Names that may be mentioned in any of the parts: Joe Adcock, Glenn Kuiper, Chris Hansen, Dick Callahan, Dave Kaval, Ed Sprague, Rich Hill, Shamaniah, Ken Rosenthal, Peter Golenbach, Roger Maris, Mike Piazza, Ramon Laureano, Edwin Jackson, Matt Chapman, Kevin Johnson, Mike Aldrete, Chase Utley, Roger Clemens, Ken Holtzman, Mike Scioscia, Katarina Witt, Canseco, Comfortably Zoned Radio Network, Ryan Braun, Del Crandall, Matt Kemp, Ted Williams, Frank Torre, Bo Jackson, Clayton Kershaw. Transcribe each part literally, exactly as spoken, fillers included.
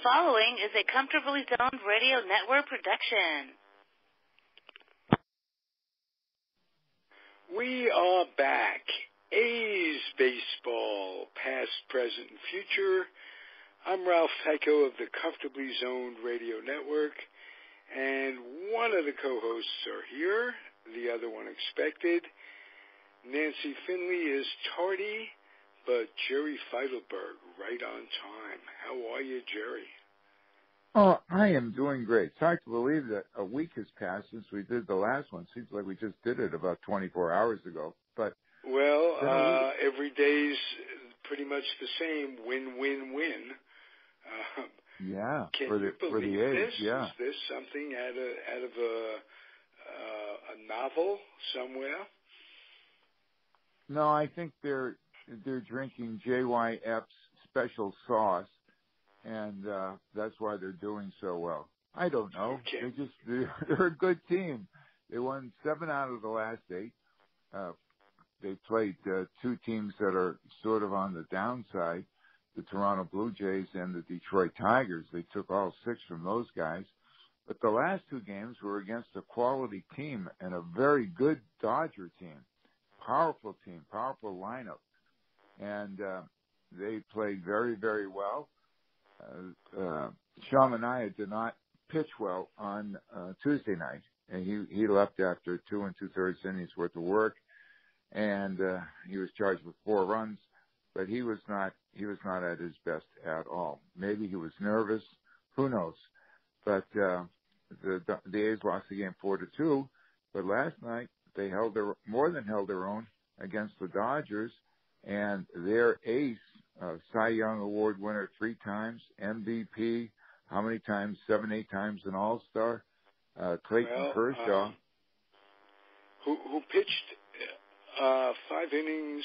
The following is a Comfortably Zoned Radio Network production. We are back. A's baseball, past, present, and future. I'm Ralph Tyko of the Comfortably Zoned Radio Network, and one of the co-hosts are here, the other one expected. Nancy Finley is tardy, but Jerry Feitelberg, right on time. How are you, Jerry? Oh, I am doing great. It's hard to believe that a week has passed since we did the last one. Seems like we just did it about twenty-four hours ago. But Well, uh, every day's pretty much the same, win, win, win. Uh, yeah, can for, you the, for the A's, this? Yeah. Is this something out of, out of a, uh, a novel somewhere? No, I think they're... They're drinking J Y F's special sauce, and uh, that's why they're doing so well. I don't know. Okay. They just, they're, they're a good team. They won seven out of the last eight. Uh, they played uh, two teams that are sort of on the downside, the Toronto Blue Jays and the Detroit Tigers. They took all six from those guys. But the last two games were against a quality team and a very good Dodger team. Powerful team, powerful lineup. And uh, they played very, very well. Uh, uh, Shamaniah did not pitch well on uh, Tuesday night, and he, he left after two and two-thirds innings worth of work, and uh, he was charged with four runs. But he was not he was not at his best at all. Maybe he was nervous, who knows? But uh, the the A's lost the game four to two. But last night they held their more than held their own against the Dodgers. And their ace, uh, Cy Young Award winner three times, M V P, how many times? Seven, eight times an All-Star, uh, Clayton well, Kershaw. Um, who, who pitched uh, five innings,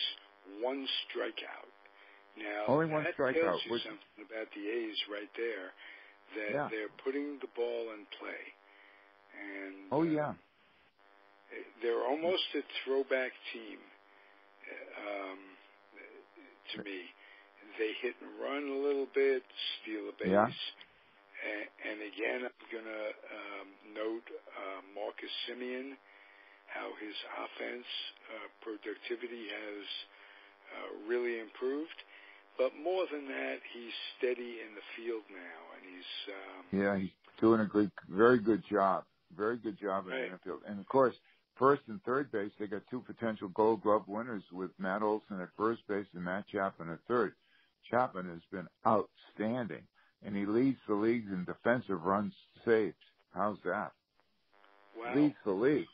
one strikeout. Now, Only one that strikeout. tells you Which, something about the A's right there, that yeah. they're putting the ball in play. And Oh, yeah. Um, they're almost a throwback team. Um To me, they hit and run a little bit, steal a base. Yeah. And, and again, I'm going to um, note uh, Marcus Semien, how his offense uh, productivity has uh, really improved. But more than that, he's steady in the field now, and he's um, yeah, he's doing a good, very good job, very good job in right. the field. And of course, first and third base, they got two potential Gold Glove winners with Matt Olson at first base and Matt Chapman at third. Chapman has been outstanding, and he leads the league in defensive runs saved. How's that? Wow. Leads the league.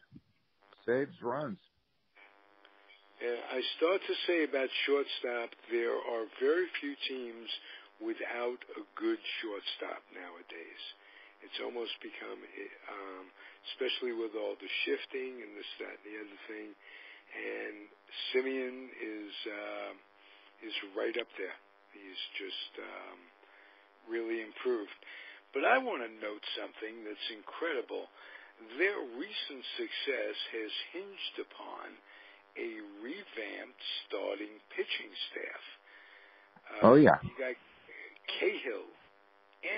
Saves runs. And I start to say about shortstop, there are very few teams without a good shortstop nowadays. It's almost become, um, especially with all the shifting and this, that, and the other thing, and Semien is uh, is right up there. He's just um, really improved. But I want to note something that's incredible. Their recent success has hinged upon a revamped starting pitching staff. Uh, oh, yeah. You got Cahill,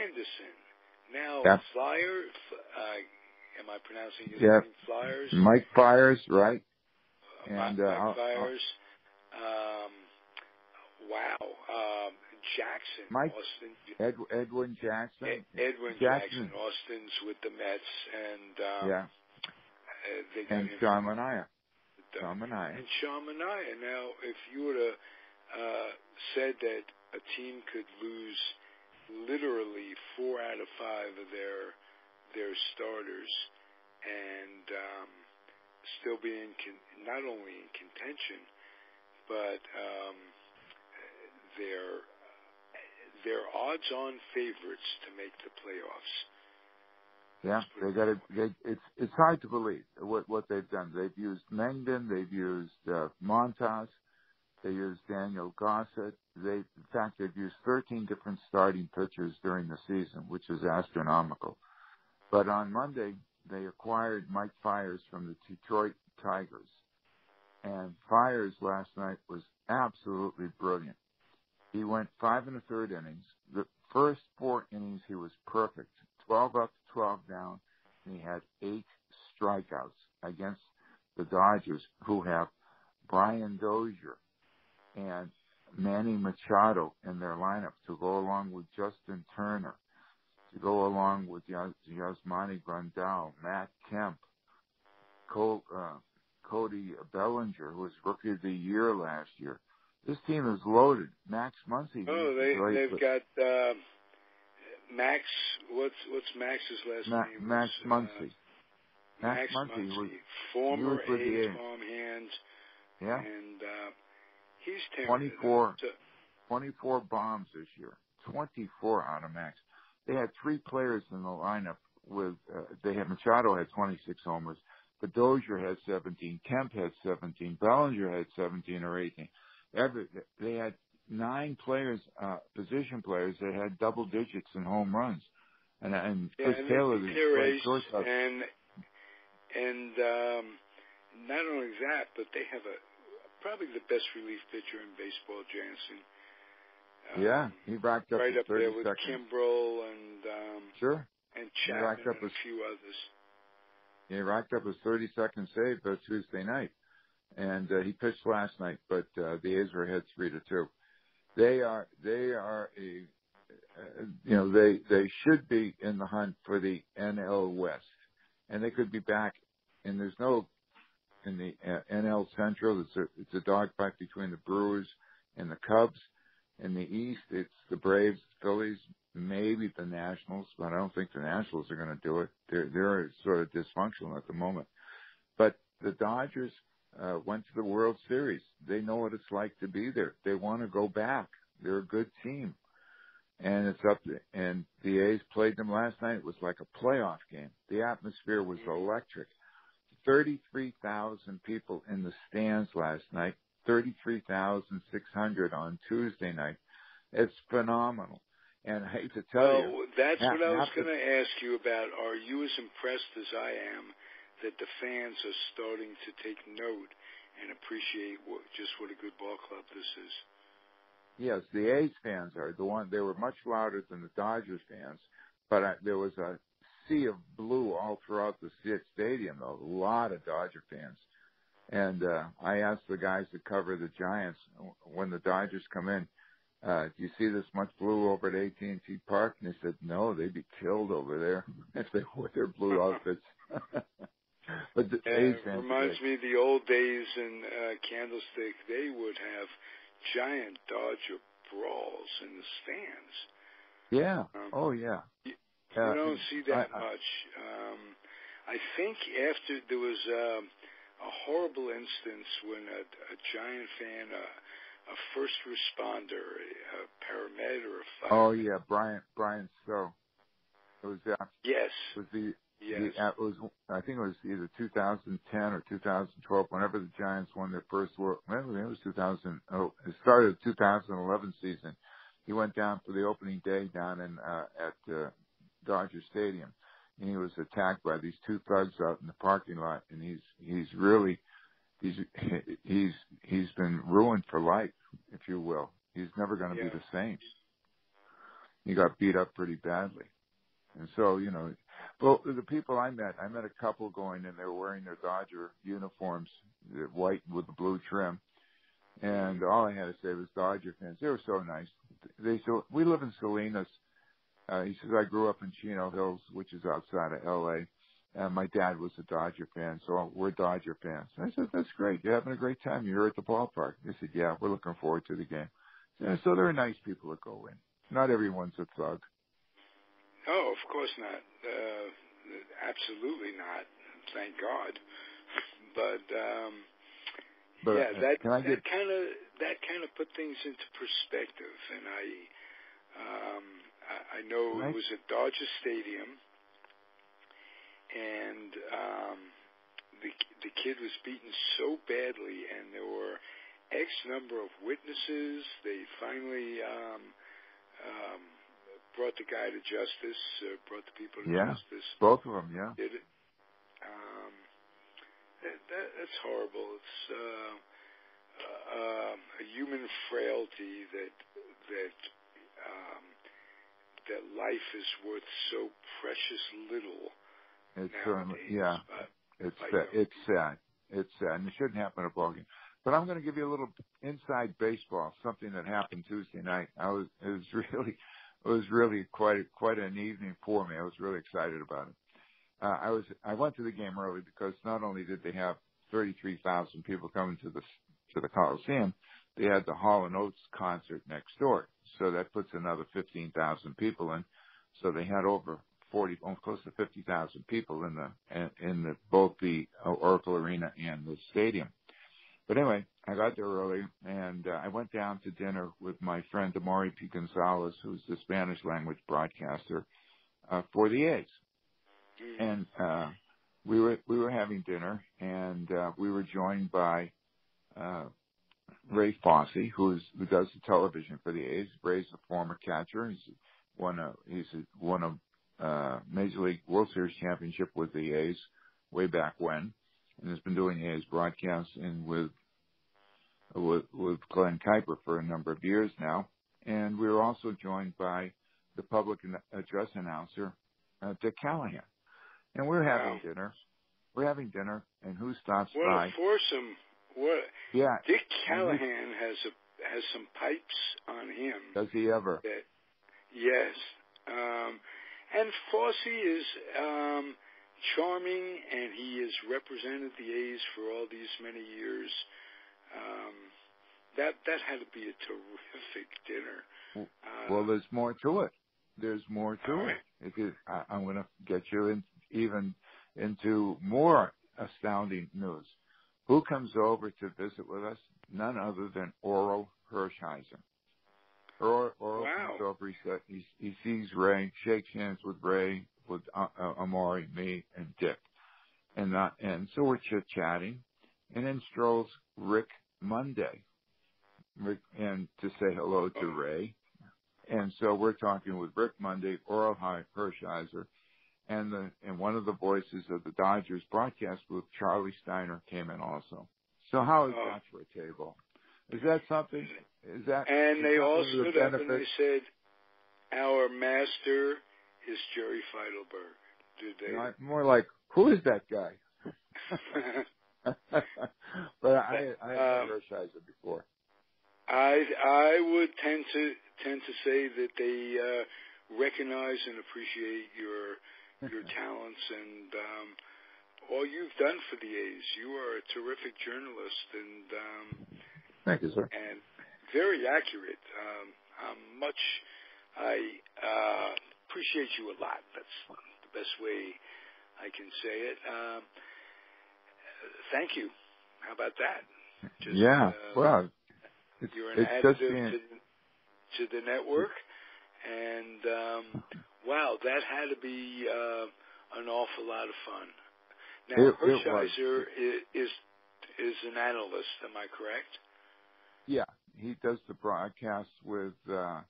Anderson. Now, yeah. Flyer, uh, am I pronouncing his yeah. name? Flyers? Mike Fiers, right? Uh, and, Mike uh, Fiers. Um, wow. Um, Jackson. Mike, Austin. Ed, Edwin Jackson. Ed, Edwin Jackson. Jackson. Austin's with the Mets. And um, yeah. uh, they got and Shamaniah. Shamaniah. And Shamaniah. Now, if you would have uh, said that a team could lose literally four out of five of their their starters, and um, still be in con- not only in contention, but um, they're they're odds-on favorites to make the playoffs. Yeah, they got it. They, it's it's hard to believe what what they've done. They've used Mengden, they've used uh, Montas. They used Daniel Gossett. They, in fact, they've used thirteen different starting pitchers during the season, which is astronomical. But on Monday, they acquired Mike Fiers from the Detroit Tigers. And Fiers last night was absolutely brilliant. He went five and a third innings, The first four innings, he was perfect. twelve up, twelve down, and he had eight strikeouts against the Dodgers, who have Brian Dozier and Manny Machado in their lineup to go along with Justin Turner, to go along with Yasmani Grandal, Matt Kemp, Cole, uh, Cody Bellinger, who was Rookie of the Year last year. This team is loaded. Max Muncy. Oh, they, they've with. got uh, Max. What's what's Max's last Ma- name? Max was, Muncy. Uh, Max, Max Muncy, Muncy was former A's farmhand. Yeah. And uh, he's tearing twenty-four, to... twenty-four bombs this year. twenty-four out of Max. They had three players in the lineup. With uh, they had Machado had twenty-six homers, but Dozier had seventeen, Kemp had seventeen, Bellinger had seventeen or eighteen. Every, they had nine players, uh, position players that had double digits in home runs, and and yeah, Chris and Taylor the shortstop. And and um, not only that, but they have a probably the best relief pitcher in baseball, Jansen. Um, yeah, he racked up right up there with seconds. Kimbrel and um, sure and Chapman and a his, few others. He racked up his thirty-second save by Tuesday night. And uh, he pitched last night, but uh, the A's were ahead three to two. They are, they are a, uh, you know, they they should be in the hunt for the N L West, and they could be back. And there's no in the uh, N L Central. It's a it's a dogfight between the Brewers and the Cubs. In the East, it's the Braves, Phillies, maybe the Nationals, but I don't think the Nationals are going to do it. They're they're sort of dysfunctional at the moment. But the Dodgers. Uh, went to the World Series. They know what it's like to be there. They want to go back. They're a good team, and it's up to, and the A's played them last night. It was like a playoff game. The atmosphere was electric. thirty-three thousand people in the stands last night. thirty-three thousand six hundred on Tuesday night. It's phenomenal. And I hate to tell well, you, that's ha- what I was going to ask you about. Are you as impressed as I am that the fans are starting to take note and appreciate what, just what a good ball club this is? Yes, the A's fans are the one. They were much louder than the Dodgers fans, but I, there was a sea of blue all throughout the stadium, though, a lot of Dodger fans. And uh, I asked the guys that cover the Giants when the Dodgers come in, uh, do you see this much blue over at A T and T Park? And they said, no, they'd be killed over there if they wore their blue outfits. But the A's fans, it reminds me of the old days in uh, Candlestick. They would have giant Dodger brawls in the stands. Yeah. Um, oh, yeah. You, you uh, don't see that I, I, much. Um, I think after there was um, a horrible instance when a, a Giant fan, a, a first responder, a paramedic, or a fireman. Oh, yeah, Brian Brian Stowe. It was uh, yes. It was the... Yes. The, it was, I think it was either two thousand ten or two thousand twelve, whenever the Giants won their first World – remember, it was two thousand oh, – it started the two thousand eleven season. He went down for the opening day down in uh, at uh, Dodger Stadium, and he was attacked by these two thugs out in the parking lot, and he's he's really – he's he's he's been ruined for life, if you will. He's never going to yeah. be the same. He got beat up pretty badly. And so, you know – well, the people I met, I met a couple going and they were wearing their Dodger uniforms, white with the blue trim. And all I had to say was Dodger fans. They were so nice. They said, we live in Salinas. Uh, he says, I grew up in Chino Hills, which is outside of L A. And my dad was a Dodger fan, so we're Dodger fans. And I said, that's great. You're having a great time. You're at the ballpark. They said, yeah, we're looking forward to the game. And so there are nice people that go in. Not everyone's a thug. Oh, of course not. Uh, absolutely not. Thank God. But, um, but yeah, that kind of that kind of put things into perspective. And I, um, I, I know right. It was at Dodger Stadium, and um, the the kid was beaten so badly, and there were X number of witnesses. They finally. Um, um, brought the guy to justice, uh, brought the people to yeah, justice. Yeah, both of them, yeah. Did it. Um, that, that, that's horrible. It's uh, uh, a human frailty that that um, fact that life is worth so precious little. It's certainly, yeah. It's sad. It's sad. It's sad, and it shouldn't happen in a ball game. But I'm going to give you a little inside baseball. Something that happened Tuesday night. I was it was really it was really quite a, quite an evening for me. I was really excited about it. Uh, I was I went to the game early because not only did they have thirty-three thousand people coming to the to the Coliseum, they had the Hall and Oates concert next door. So that puts another fifteen thousand people in. So they had over forty, almost close to fifty thousand people in the in the both the Oracle Arena and the stadium. But anyway, I got there early, and uh, I went down to dinner with my friend Amaury P. Gonzalez, who's the Spanish language broadcaster uh, for the A's. And uh, we were we were having dinner, and uh, we were joined by uh, Ray Fosse, who's who does the television for the A's. Ray's a former catcher. He's won a he's a, won a uh, Major League World Series championship with the A's way back when. And has been doing his broadcasting with, with with Glenn Kuiper for a number of years now. And we were also joined by the public address announcer, uh, Dick Callahan. And we're having wow. dinner. We're having dinner, and who stops what by? A foursome. What? Yeah. Dick Callahan he, has a has some pipes on him. Does he ever? That, yes. Um, and Fosse is. Um, Charming, and he has represented the A's for all these many years. Um, that that had to be a terrific dinner. Uh, well, there's more to it. There's more to right. it. If you, I, I'm going to get you in, even into more astounding news. Who comes over to visit with us? None other than Orel Hershiser. Orel, Orel wow. comes over. He, he, he sees Ray, shakes hands with Ray. With uh, uh, Amaury, me, and Dick, and uh, and so we're chit chatting, and then strolls Rick Monday, Rick, and to say hello to Ray, and so we're talking with Rick Monday, Orel Hershiser, and the and one of the voices of the Dodgers broadcast group, Charlie Steiner, came in also. So how is oh. that for a table? Is that something? Is that? And they all stood up and they said, "Our master is Jerry Feitelberg." Did they? Not, more like, who is that guy? But I, I haven't criticized it before. I I would tend to tend to say that they uh, recognize and appreciate your your talents and um, all you've done for the A's. You are a terrific journalist and um, thank you, sir. And very accurate. Um, I'm much I. Uh, Appreciate you a lot. That's the best way I can say it. Um, thank you. How about that? Just, yeah. Uh, well, it's, you're an additive to, to the network, and um, wow, that had to be uh, an awful lot of fun. Now, it, Hershiser it is, is is an analyst. Am I correct? Yeah, he does the broadcast with. Uh,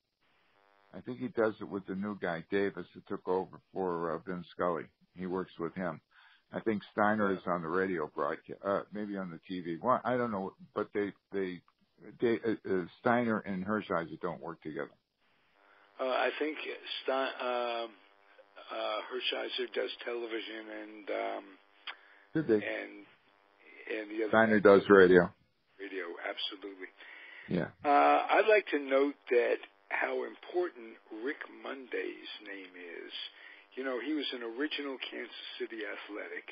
I think he does it with the new guy, Davis, that took over for uh, Vin Scully. He works with him. I think Steiner yeah. is on the radio broadcast, uh, maybe on the T V. Well, I don't know, but they, they, they uh, Steiner and Hershiser don't work together. Uh, I think Stein, uh, uh, Hershiser does television and um, Did they? and and the other Steiner does radio. Radio, absolutely. Yeah. Uh, I'd like to note that. How important Rick Monday's name is. You know, he was an original Kansas City Athletic.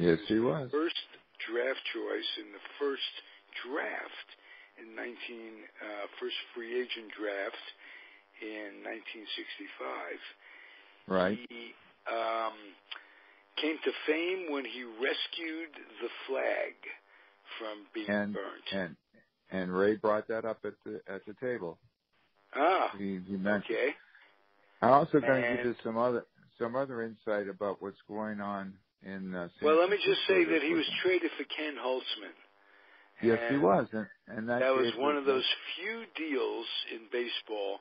Yes, he was. He was. First draft choice in the first draft in nineteen, uh, first free agent draft in nineteen sixty-five. Right. He um, came to fame when he rescued the flag from being and, burnt. And and Ray brought that up at the at the table. Ah, he, he okay. I'm also going and, to give you some other some other insight about what's going on in uh, San Well, let me just say that he was traded for Ken Holtzman. Yes, and he was. And, and that, that was one of those few deals in baseball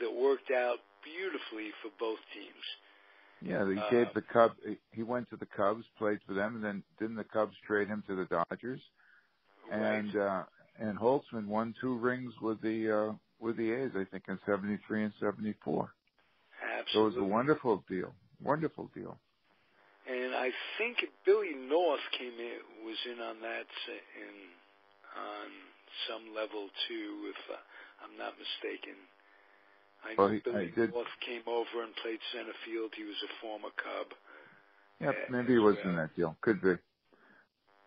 that worked out beautifully for both teams. Yeah, he uh, gave the Cubs. He went to the Cubs, played for them, and then didn't the Cubs trade him to the Dodgers? Right. And uh, and Holtzman won two rings with the. Uh, With the A's, I think, in seventy-three and seventy-four. Absolutely. It was a wonderful deal, wonderful deal. And I think Billy North came in, was in on that, in on some level too, if I'm not mistaken. I well, know he, Billy I did. North came over and played center field. He was a former Cub. Yeah, uh, maybe he was well. in that deal. Could be.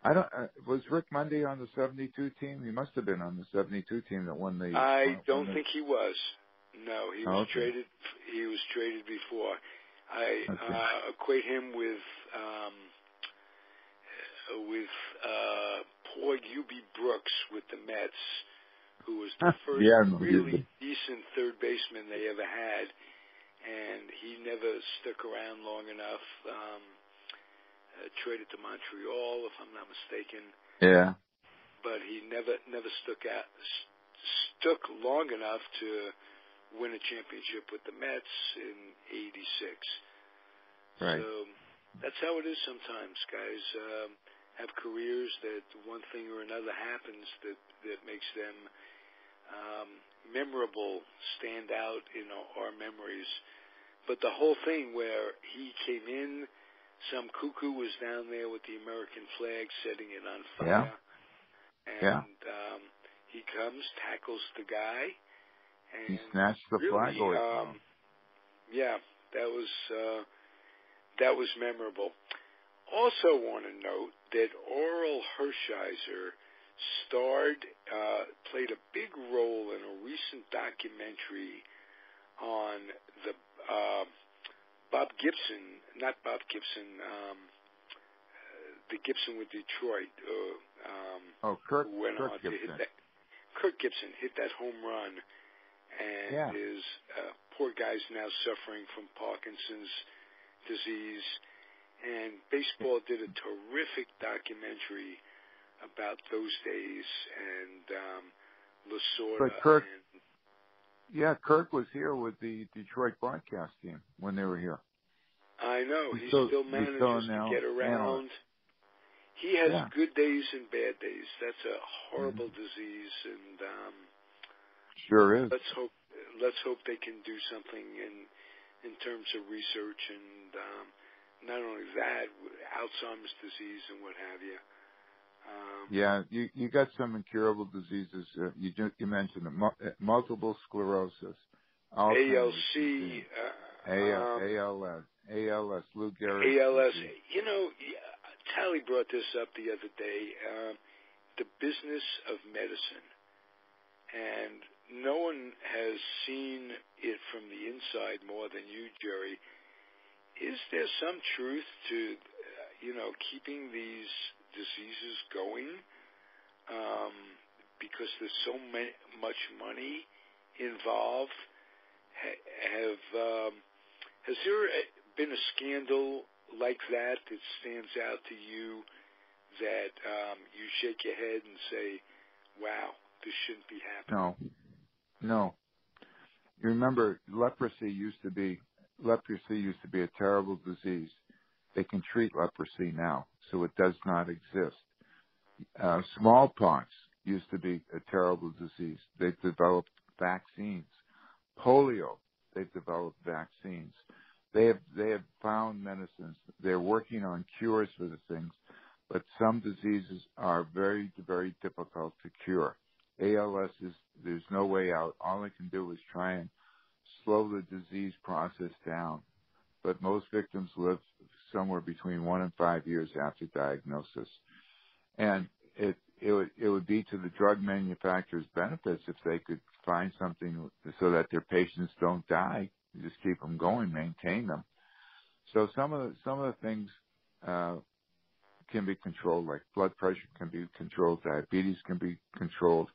I don't. Uh, was Rick Monday on the seventy-two team? He must have been on the seventy-two team that won the. I won, don't won the... think he was. No, he was okay. traded. He was traded before. I okay. uh, equate him with um, with uh, poor Eubie Brooks with the Mets, who was the first yeah, really decent third baseman they ever had, and he never stuck around long enough. Um, uh, traded to Montreal, if I'm not mistaken. Yeah, but he never never stuck out stuck long enough to win a championship with the Mets in eighty-six. Right. So that's how it is sometimes, guys. Um, have careers that one thing or another happens that, that makes them um, memorable, stand out in our, our memories. But the whole thing where he came in, some cuckoo was down there with the American flag setting it on fire. Yeah. And yeah. Um, he comes, tackles the guy. And he snatched the really, flag away. Um, yeah, that was uh, that was memorable. Also, want to note that Orel Hershiser starred, uh, played a big role in a recent documentary on the uh, Bob Gibson, not Bob Gibson, um, the Gibson with Detroit. Uh, um, oh, Kirk, who went Kirk on Gibson. To hit that, Kirk Gibson hit that home run. And yeah. his uh, poor guy's now suffering from Parkinson's disease. And baseball did a terrific documentary about those days and um, Lasorda. But Kirk, and, yeah, Kirk was here with the Detroit broadcast team when they were here. I know. He so, still manages to get around. Now. He has yeah. good days and bad days. That's a horrible mm-hmm. disease. And... Um, Sure is. Let's hope. Let's hope they can do something in in terms of research and um, not only that, Alzheimer's disease and what have you. Um, yeah, you you got some incurable diseases. Uh, you just, you mentioned them. Multiple sclerosis, Alzheimer's A L C, uh, A L S, Lou Gehrig's A L S. Disease. You know, Tally brought this up the other day. Uh, the business of medicine. And no one has seen it from the inside more than you, Jerry. Is there some truth to, uh, you know, keeping these diseases going um, because there's so ma- much money involved? Ha- have um, has there been a scandal like that that stands out to you that um, you shake your head and say, wow, this shouldn't be happening? No, no. You remember, leprosy used to be leprosy used to be a terrible disease. They can treat leprosy now, so it does not exist. Uh, smallpox used to be a terrible disease. They've developed vaccines. Polio, they've developed vaccines. They have they have found medicines. They're working on cures for the things, but some diseases are very, very difficult to cure. A L S is, there's no way out. All I can do is try and slow the disease process down. But most victims live somewhere between one and five years after diagnosis. And it, it would, it would be to the drug manufacturers' benefits if they could find something so that their patients don't die. You just keep them going, maintain them. So some of the, some of the things, uh, can be controlled, like blood pressure can be controlled, diabetes can be controlled.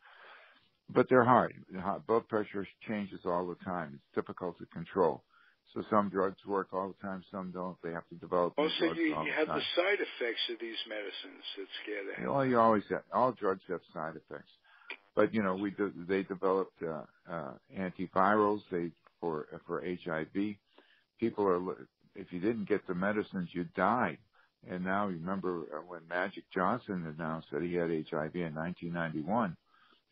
But they're hard. Blood pressure changes all the time. It's difficult to control. So some drugs work all the time, some don't. They have to develop. Oh, so you, you have the side effects of these medicines that scare them. Well, you always have. All drugs have side effects. But, you know, we do, they developed uh, uh, antivirals they for for H I V. People are, if you didn't get the medicines, you'd die. And now remember when Magic Johnson announced that he had H I V in nineteen ninety-one,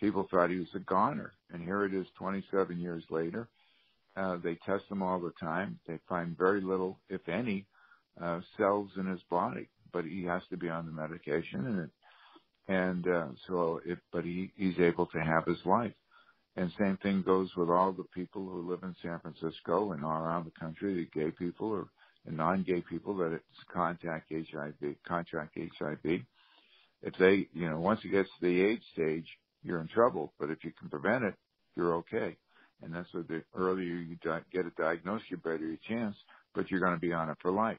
people thought he was a goner. And here it is twenty-seven years later. Uh, they test him all the time. They find very little, if any, uh, cells in his body, but he has to be on the medication, and it, and uh, so it, but he, he's able to have his life. And same thing goes with all the people who live in San Francisco and all around the country, the gay people or the non-gay people that it's contact H I V, contract H I V. If they, you know, once it gets to the AIDS stage, you're in trouble. But if you can prevent it, you're okay. And that's what the earlier you di- get a diagnosis, you better your chance, but you're going to be on it for life.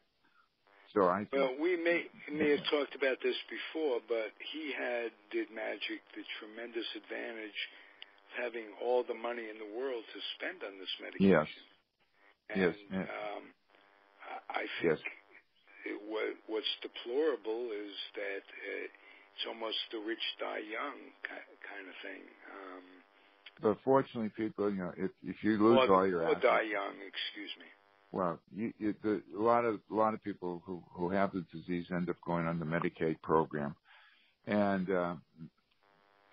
So I think, well, we may may have talked about this before, but he had, did Magic, the tremendous advantage of having all the money in the world to spend on this medication. Yes. And, yes. yes. Um, I think yes. it, what, what's deplorable is that uh, it's almost the rich die young kind of thing. Um, But fortunately, people, you know, if, if you lose or, all your assets, or die young, excuse me. Well, you, you, the, a lot of a lot of people who, who have the disease end up going on the Medicaid program, and uh,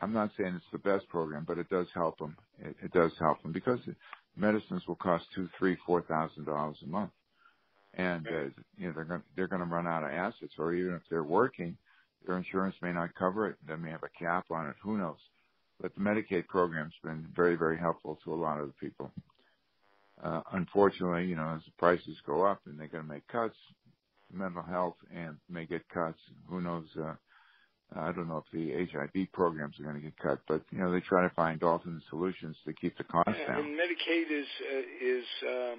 I'm not saying it's the best program, but it does help them. It, it does help them because medicines will cost two, three, four thousand dollars a month, and uh, you know they're going they're going to run out of assets, or even if they're working, their insurance may not cover it. They may have a cap on it. Who knows? But the Medicaid program's been very, very helpful to a lot of the people. Uh, unfortunately, you know, as the prices go up and they're going to make cuts, mental health and may get cuts. Who knows? Uh, I don't know if the H I V programs are going to get cut, but you know, they try to find alternate solutions to keep the cost yeah, down. And Medicaid is uh, is um,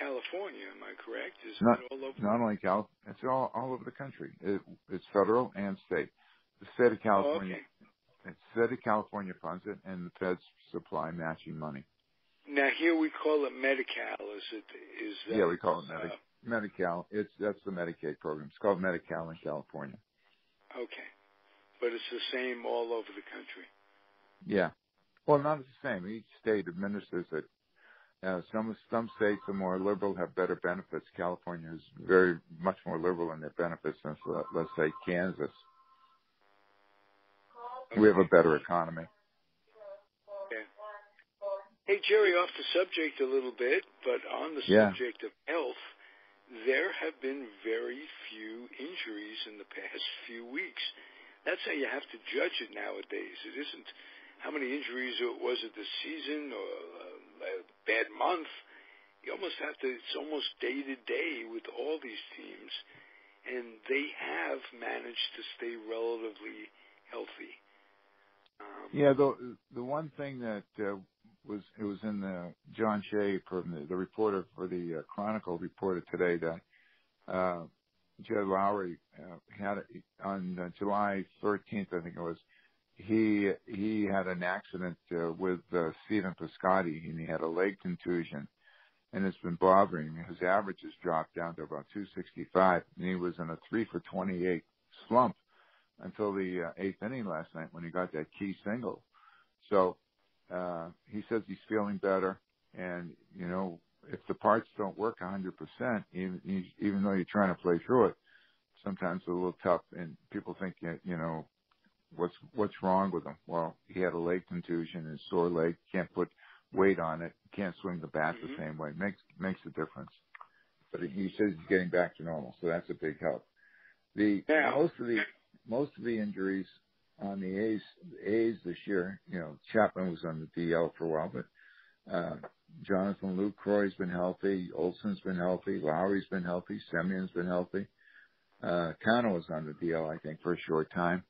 California, am I correct? Is not, it all over? Not only Cal, it's all all over the country. It, it's federal and state. The state of California. Oh, okay. It's said that California funds it, and the feds supply matching money. Now here we call it Medi-Cal. Is it? Is that, yeah, we call it Medi- uh, Medi-Cal. It's that's the Medicaid program. It's called Medi-Cal in California. Okay, but it's the same all over the country. Yeah, well, not the same. Each state administers it. Uh, some some states are more liberal, have better benefits. California is very much more liberal in their benefits than, let's say, Kansas. We have a better economy. Yeah. Hey, Jerry, off the subject a little bit, but on the yeah. subject of health, there have been very few injuries in the past few weeks. That's how you have to judge it nowadays. It isn't how many injuries was it this season or a bad month. You almost have to, it's almost day to day with all these teams, and they have managed to stay relatively healthy. Yeah, the the one thing that uh, was it was in the John Shea from the, the reporter for the uh, Chronicle reported today that uh, Jed Lowry uh, had a, on uh, July thirteenth, I think it was, he he had an accident uh, with uh, Stephen Piscotty, and he had a leg contusion, and it's been bothering him. His average has dropped down to about two sixty-five, and he was in a three for twenty-eight slump until the uh, eighth inning last night when he got that key single. So uh, he says he's feeling better. And, you know, if the parts don't work one hundred percent, even, even though you're trying to play through it, sometimes it's a little tough. And people think, you know, what's what's wrong with him? Well, he had a leg contusion, his sore leg, can't put weight on it, can't swing the bat mm-hmm. the same way. Makes makes a difference. But he says he's getting back to normal, so that's a big help. The yeah. most of the... Most of the injuries on the A's, A's this year, you know, Chapman was on the D L for a while, but uh, Jonathan Lucroy's been healthy, Olson's been healthy, Lowry's been healthy, Semien's been healthy. Uh, Cano was on the D L, I think, for a short time.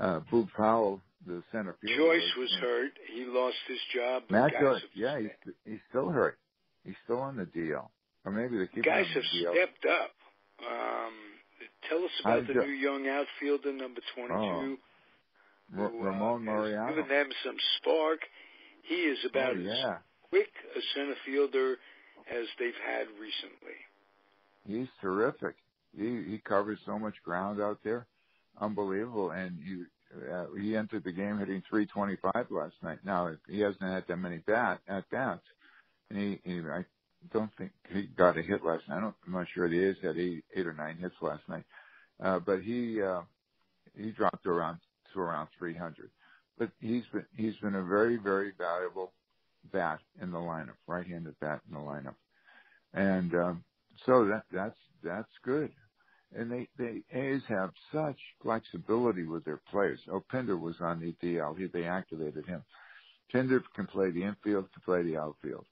Uh, Boob Powell, the center fielder. Joyce was you know, hurt. He lost his job. Matt Joyce, yeah, he's, he's still hurt. He's still on the D L. Or maybe they keep guys him on the have D L. Stepped up. Um, Tell us about How's the jo- new young outfielder, number twenty-two. Oh. R- who, uh, Ramon Laureano. Giving them some spark. He is about oh, yeah. as quick a center fielder as they've had recently. He's terrific. He he covers so much ground out there, unbelievable. And you, uh, he entered the game hitting three twenty-five last night. Now he hasn't had that many bat at bats, and he, he I don't think he got a hit last night. I don't, I'm not sure the A's had eight, eight or nine hits last night. Uh, but he uh, he dropped around to around three hundred. But he's been he's been a very very valuable bat in the lineup, right-handed bat in the lineup. And um, so that that's that's good. And they, they A's have such flexibility with their players. Oh, Pinder was on the D L. He, they activated him. Pinder can play the infield, can play the outfield.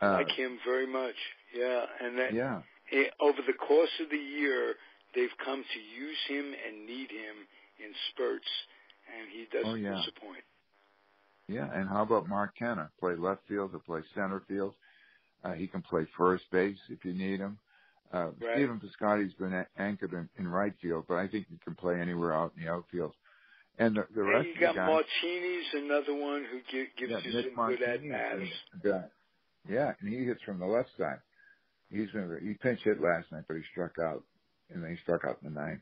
Uh, I like him very much. Yeah, and that yeah. It, over the course of the year, they've come to use him and need him in spurts, and he doesn't oh, yeah. disappoint. Yeah, and how about Mark Kenna? Play left field or play center field. Uh, he can play first base if you need him. Uh, right. Stephen Piscotty's been a- anchored in, in right field, but I think he can play anywhere out in the outfield. And the, the rest. And you got guys, Martini's another one who give, gives yeah, you Nick some Martini good at-bats. Yeah, and he hits from the left side. He's been, he pinch hit last night, but he struck out, and then he struck out in the ninth.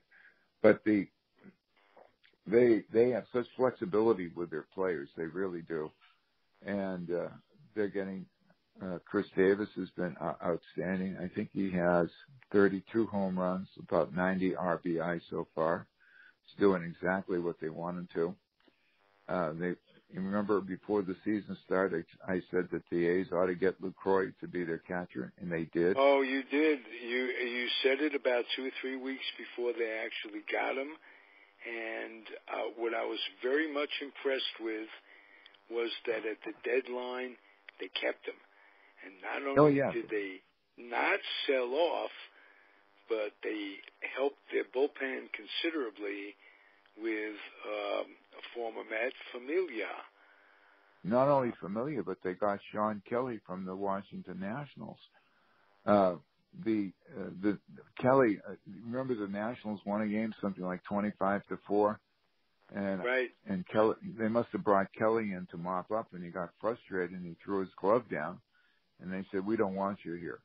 But the they they have such flexibility with their players, they really do, and uh, they're getting. Uh, Chris Davis has been uh, outstanding. I think he has thirty-two home runs, about ninety R B I so far. He's doing exactly what they want him to. Uh, they, you remember before the season started, I said that the A's ought to get Lucroy to be their catcher, and they did. Oh, you did. You you said it about two or three weeks before they actually got him. And uh, what I was very much impressed with was that at the deadline, they kept him. And not only oh, yeah. did they not sell off, but they helped their bullpen considerably with um, a former Matt Familia. Not only Familia, but they got Sean Kelly from the Washington Nationals. Uh, the uh, the Kelly, uh, remember the Nationals won a game something like twenty-five to four, and right. and Kelly, they must have brought Kelly in to mop up, and he got frustrated and he threw his glove down. And they said, we don't want you here.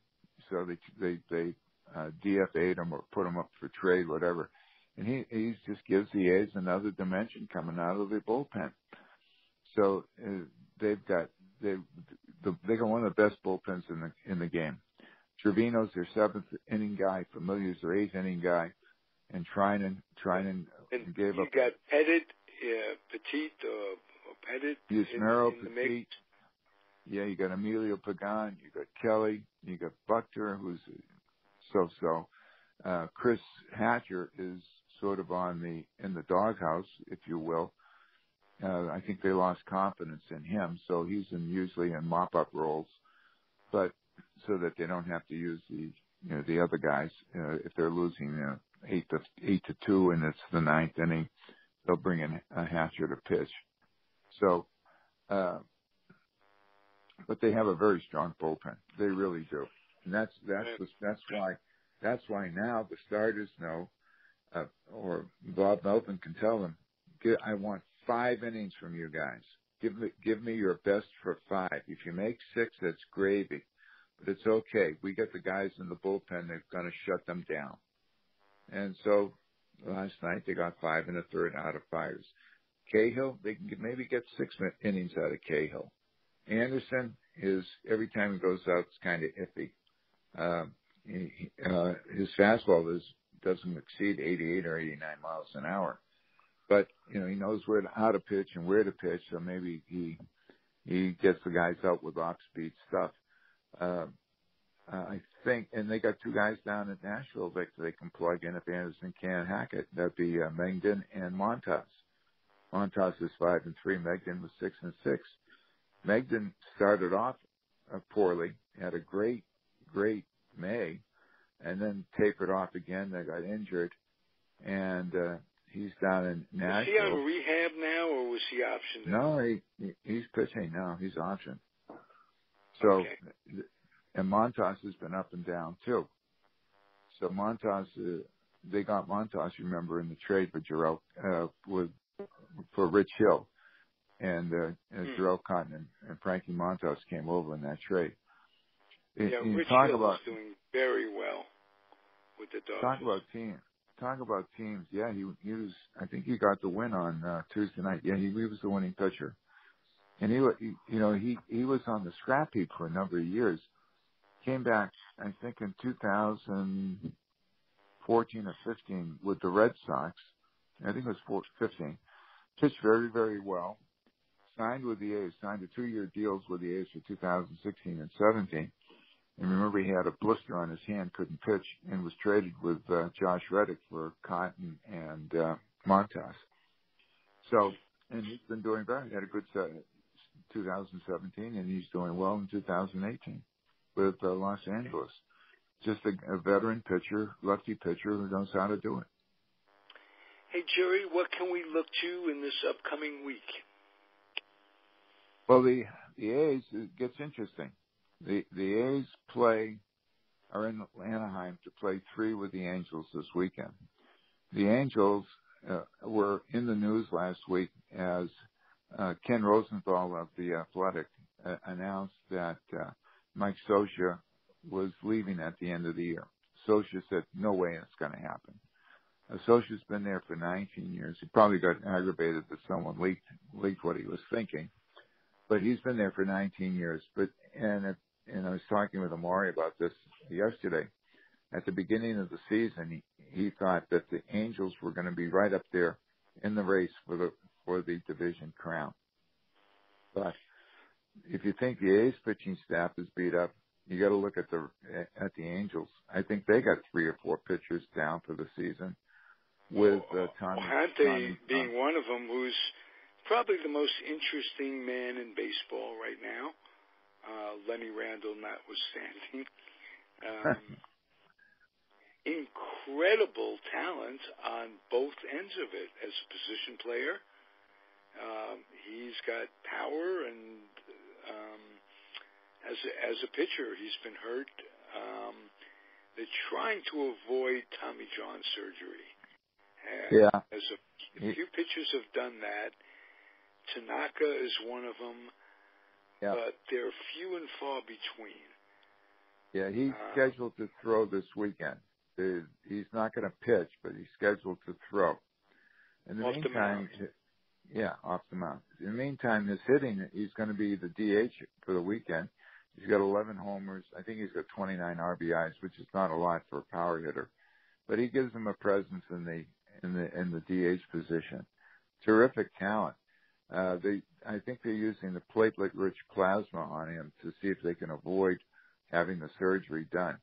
So they they, they uh, D F A'd him or put him up for trade, whatever. And he he's just gives the A's another dimension coming out of the bullpen. So uh, they've got they the, they got one of the best bullpens in the in the game. Trevino's their seventh inning guy. Familia's their eighth inning guy. And Trinan Trinan and gave you up. You got Pettit, uh, Petit, or, or Pettit. Busnero, Petit. Yeah, you got Emilio Pagan, you got Kelly, you got Buckter, who's so-so. Uh, Chris Hatcher is sort of on the in the doghouse, if you will. Uh, I think they lost confidence in him, so he's in, usually in mop-up roles, but so that they don't have to use the you know the other guys uh, if they're losing uh, eight to eight to two and it's the ninth inning, they'll bring in a Hatcher to pitch. So. Uh, But they have a very strong bullpen. They really do, and that's that's the, that's why that's why now the starters know, uh, or Bob Melvin can tell them, I want five innings from you guys. Give me give me your best for five. If you make six, that's gravy. But it's okay. We got the guys in the bullpen. They're going to shut them down. And so last night they got five and a third out of Fiers. Cahill, they can maybe get six innings out of Cahill. Anderson is, every time he goes out, it's kind of iffy. Uh, he, uh, his fastball is, doesn't exceed eighty-eight or eighty-nine miles an hour. But, you know, he knows where to, how to pitch and where to pitch, so maybe he he gets the guys out with off-speed stuff. Uh, I think, and they got two guys down at Nashville that they can plug in if Anderson can't hack it. That'd be uh, Megden and Montas. Montas is five and three. Megden was six and six. Megden started off uh, poorly, had a great, great May, and then tapered off again. They got injured, and uh, he's down in Nashville. Is he on rehab now, or was he optioned? No, he, he, he's pitching now. He's optioned. So, okay. And Montas has been up and down, too. So Montas, uh, they got Montas, remember, in the trade for Jarrell, uh, with, for Rich Hill. And uh, and hmm. Jarrell Cotton and, and Frankie Montas came over in that trade. It, yeah, Rich Hill is doing very well with the Dodgers. Talk about teams. Talk about teams. Yeah, he, he was. I think he got the win on uh, Tuesday night. Yeah, he, he was the winning pitcher. And he, he, you know, he he was on the scrap heap for a number of years. Came back, I think, in two thousand fourteen or fifteen with the Red Sox. I think it was fifteen. Pitched very, very well. signed with the A's, signed a two-year deals with the A's for two thousand sixteen and seventeen. And remember, he had a blister on his hand, couldn't pitch, and was traded with uh, Josh Reddick for Cotton and uh, Montas. So, and he's been doing bad. He had a good uh, two thousand seventeen, and he's doing well in two thousand eighteen with uh, Los Angeles. Just a, a veteran pitcher, lefty pitcher who knows how to do it. Hey, Jerry, what can we look to in this upcoming week? Well, the, the A's, it gets interesting. The the A's play are in Anaheim to play three with the Angels this weekend. The Angels uh, were in the news last week as uh, Ken Rosenthal of The Athletic uh, announced that uh, Mike Scioscia was leaving at the end of the year. Scioscia said, no way it's going to happen. Uh, Scioscia's been there for nineteen years. He probably got aggravated that someone leaked, leaked what he was thinking. But he's been there for nineteen years. But and it, and I was talking with Amari about this yesterday. At the beginning of the season, he, he thought that the Angels were going to be right up there in the race for the for the division crown. But if you think the A's pitching staff is beat up, you got to look at the at the Angels. I think they got three or four pitchers down for the season. With uh, Tommy, well, Hante Tommy, being Tommy. one of them, who's probably the most interesting man in baseball right now. Uh, Lenny Randall notwithstanding. Um, incredible talent on both ends of it as a position player. Um, he's got power, and um, as, a, as a pitcher, he's been hurt. Um, they're trying to avoid Tommy John surgery. And yeah. As a, a few pitchers have done that. Tanaka is one of them. Yeah. But they're few and far between. Yeah, he's um, scheduled to throw this weekend. He's not going to pitch, but he's scheduled to throw. In the off meantime, the mound. Yeah, off the mound. In the meantime, his hitting, he's going to be the D H for the weekend. He's got eleven homers. I think he's got twenty-nine R B Is, which is not a lot for a power hitter, but he gives him a presence in the in the in the D H position. Terrific talent. Uh, they, I think they're using the platelet-rich plasma on him to see if they can avoid having the surgery done.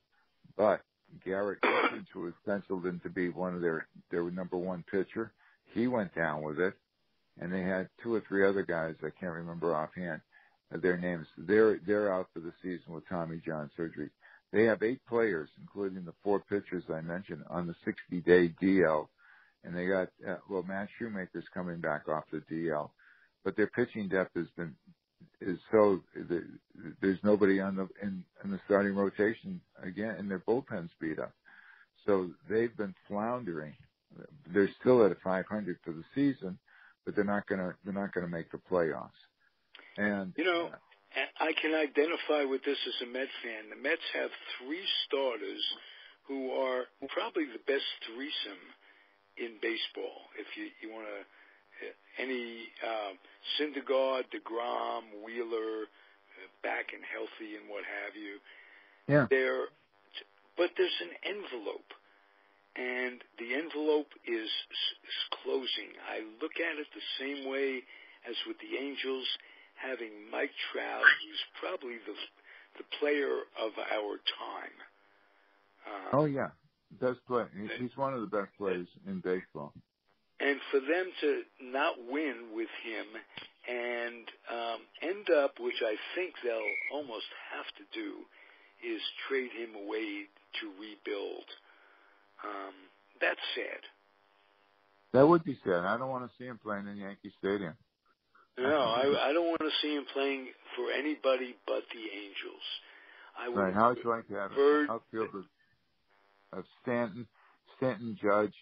But Garrett Clemens, who was penciled in to be one of their, their number one pitcher, he went down with it, and they had two or three other guys, I can't remember offhand their names. They're, they're out for the season with Tommy John surgery. They have eight players, including the four pitchers I mentioned, on the sixty-day D L, and they got, uh, well, Matt Shoemaker's coming back off the D L. But their pitching depth has been is so there's nobody on the in, in the starting rotation again, and their bullpen's beat up. So they've been floundering. They're still at a five hundred for the season, but they're not gonna they're not gonna make the playoffs. And you know, I can identify with this as a Met fan. The Mets have three starters who are probably the best threesome in baseball. If you you want to. Any uh, Syndergaard, DeGrom, Wheeler, uh, back and healthy and what have you. Yeah. There, but there's an envelope, and the envelope is, is closing. I look at it the same way as with the Angels having Mike Trout, who's probably the the player of our time. Um, oh yeah, best player. He's one of the best players in baseball. And for them to not win with him and um, end up, which I think they'll almost have to do, is trade him away to rebuild. Um, that's sad. That would be sad. I don't want to see him playing in Yankee Stadium. No, I, I don't want to see him playing for anybody but the Angels. I would right. How would you like to have an outfield of, of Stanton, Stanton Judge,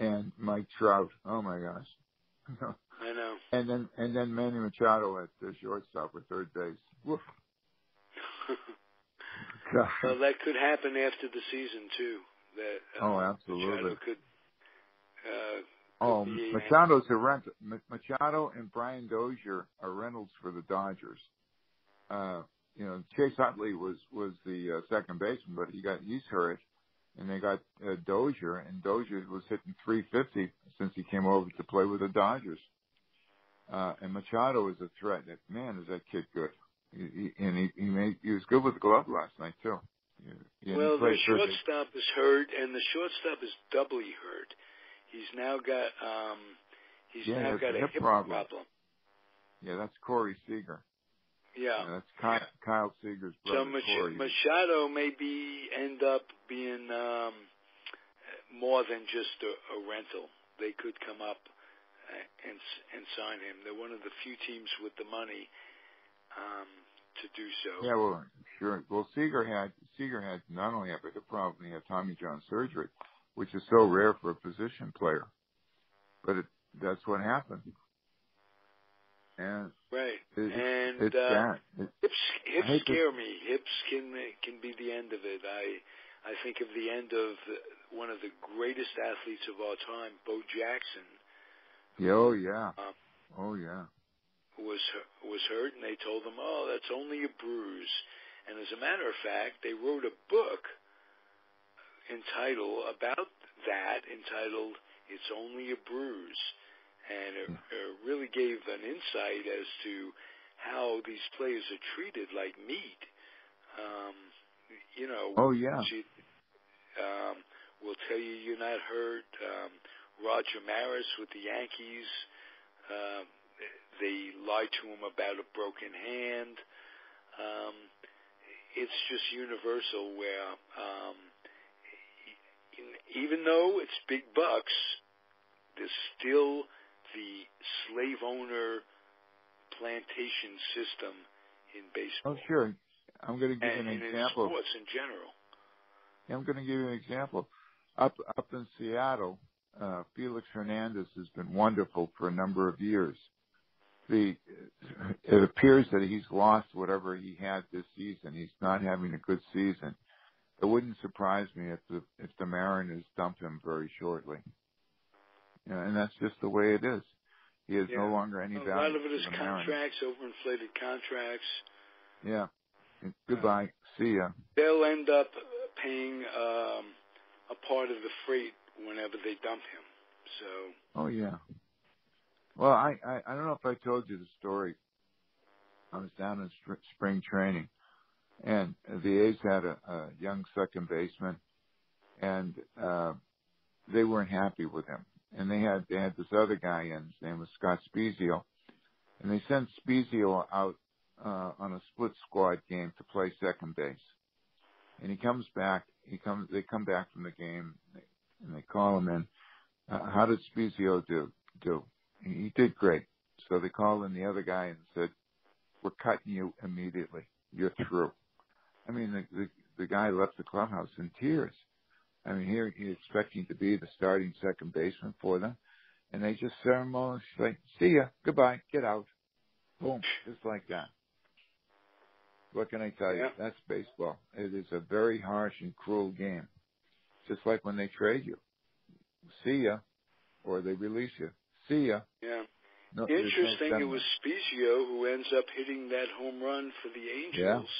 and Mike Trout. Oh my gosh! I know. And then and then Manny Machado at the shortstop or third base. Woof. Well, that could happen after the season too. That uh, oh, absolutely. Machado could. Uh, could oh, be Machado's a rent. Machado and Brian Dozier are rentals for the Dodgers. Uh, you know, Chase Utley was was the uh, second baseman, but he got he's hurt. And they got uh, Dozier, and Dozier was hitting three fifty since he came over to play with the Dodgers. Uh, and Machado is a threat. That, man, is that kid good. He, he, and he he, made, he was good with the glove last night, too. He, he well, the shortstop is hurt, and the shortstop is doubly hurt. He's now got um, he's yeah, now got a hip, hip problem. problem. Yeah, that's Corey Seager. Yeah. yeah that's Kyle, Kyle Seager's brother. So Mach- Machado maybe end up being um, more than just a, a rental. They could come up and and sign him. They're one of the few teams with the money um, to do so. Yeah, well, sure. Well, Seager had Seager had not only had a problem, he had Tommy John surgery, which is so rare for a position player. But it, that's what happened. And right. It, and it's uh, it, hips, hips scare to... me. Hips can can be the end of it. I I think of the end of one of the greatest athletes of all time, Bo Jackson. Oh, yeah. Um, oh, yeah. Was was hurt, and they told him, oh, that's only a bruise. And as a matter of fact, they wrote a book entitled about that, entitled It's Only a Bruise. And it, it really gave an insight as to how these players are treated like meat. Um, you know. Oh, yeah. She, um, will tell you you're not hurt. Um, Roger Maris with the Yankees, uh, they lied to him about a broken hand. Um, it's just universal where um, even though it's big bucks, there's still the slave owner plantation system in baseball. Oh, sure. I'm going to give and, you an and example. And in sports in general. Yeah, I'm going to give you an example. Up, up in Seattle, Uh, Felix Hernandez has been wonderful for a number of years. The, it appears that he's lost whatever he had this season. He's not having a good season. It wouldn't surprise me if the if the Mariners dump him very shortly. You know, and that's just the way it is. He is yeah. no longer any value. A lot of it is contracts, Mariners. Overinflated contracts. Yeah. And goodbye. Uh, See ya. They'll end up paying um, a part of the freight whenever they dump him. So. Oh, yeah. Well, I, I, I don't know if I told you the story. I was down in str- spring training, and the A's had a, a young second baseman, and uh, they weren't happy with him. And they had they had this other guy in, his name was Scott Spiezio, and they sent Spiezio out uh, on a split squad game to play second base. And he comes back. He comes. They come back from the game. They, And they call him in. Uh, how did Spiezio do? do? He did great. So they called in the other guy and said, "We're cutting you immediately. You're through." I mean, the the, the guy left the clubhouse in tears. I mean, here he's expecting to be the starting second baseman for them, and they just ceremonially say, "See ya, goodbye, get out." Boom, just like that. What can I tell you? Yeah. That's baseball. It is a very harsh and cruel game. Just like when they trade you, see ya, or they release you, see ya. Yeah. No, interesting. No it was Spiezio who ends up hitting that home run for the Angels.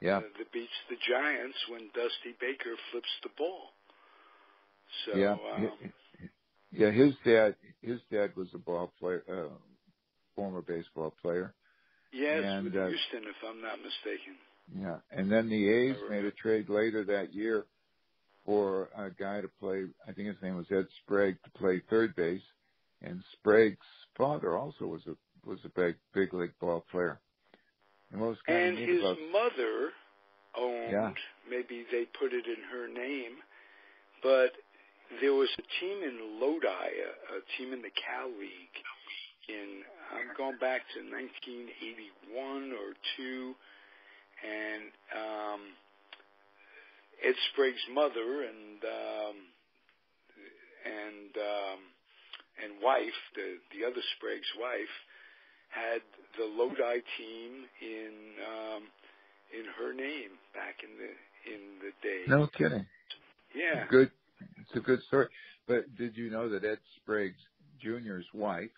Yeah. yeah. Uh, that beats the Giants when Dusty Baker flips the ball. So. Yeah. Um, yeah. His dad. His dad was a ball player, uh, former baseball player. Yes, and, with uh, Houston, if I'm not mistaken. Yeah, and then the A's made a trade later that year for a guy to play, I think his name was Ed Sprague, to play third base, and Sprague's father also was a was a big big league ball player. And, what was kind and of his about, mother owned. Yeah. Maybe they put it in her name, but there was a team in Lodi, a, a team in the Cal League, in I'm going back to nineteen eighty-one or two, and. Um, Ed Sprague's mother and um, and um, and wife, the the other Sprague's wife, had the Lodi team in um, in her name back in the in the day. No kidding. Yeah. Good. It's a good story. But did you know that Ed Sprague Junior's wife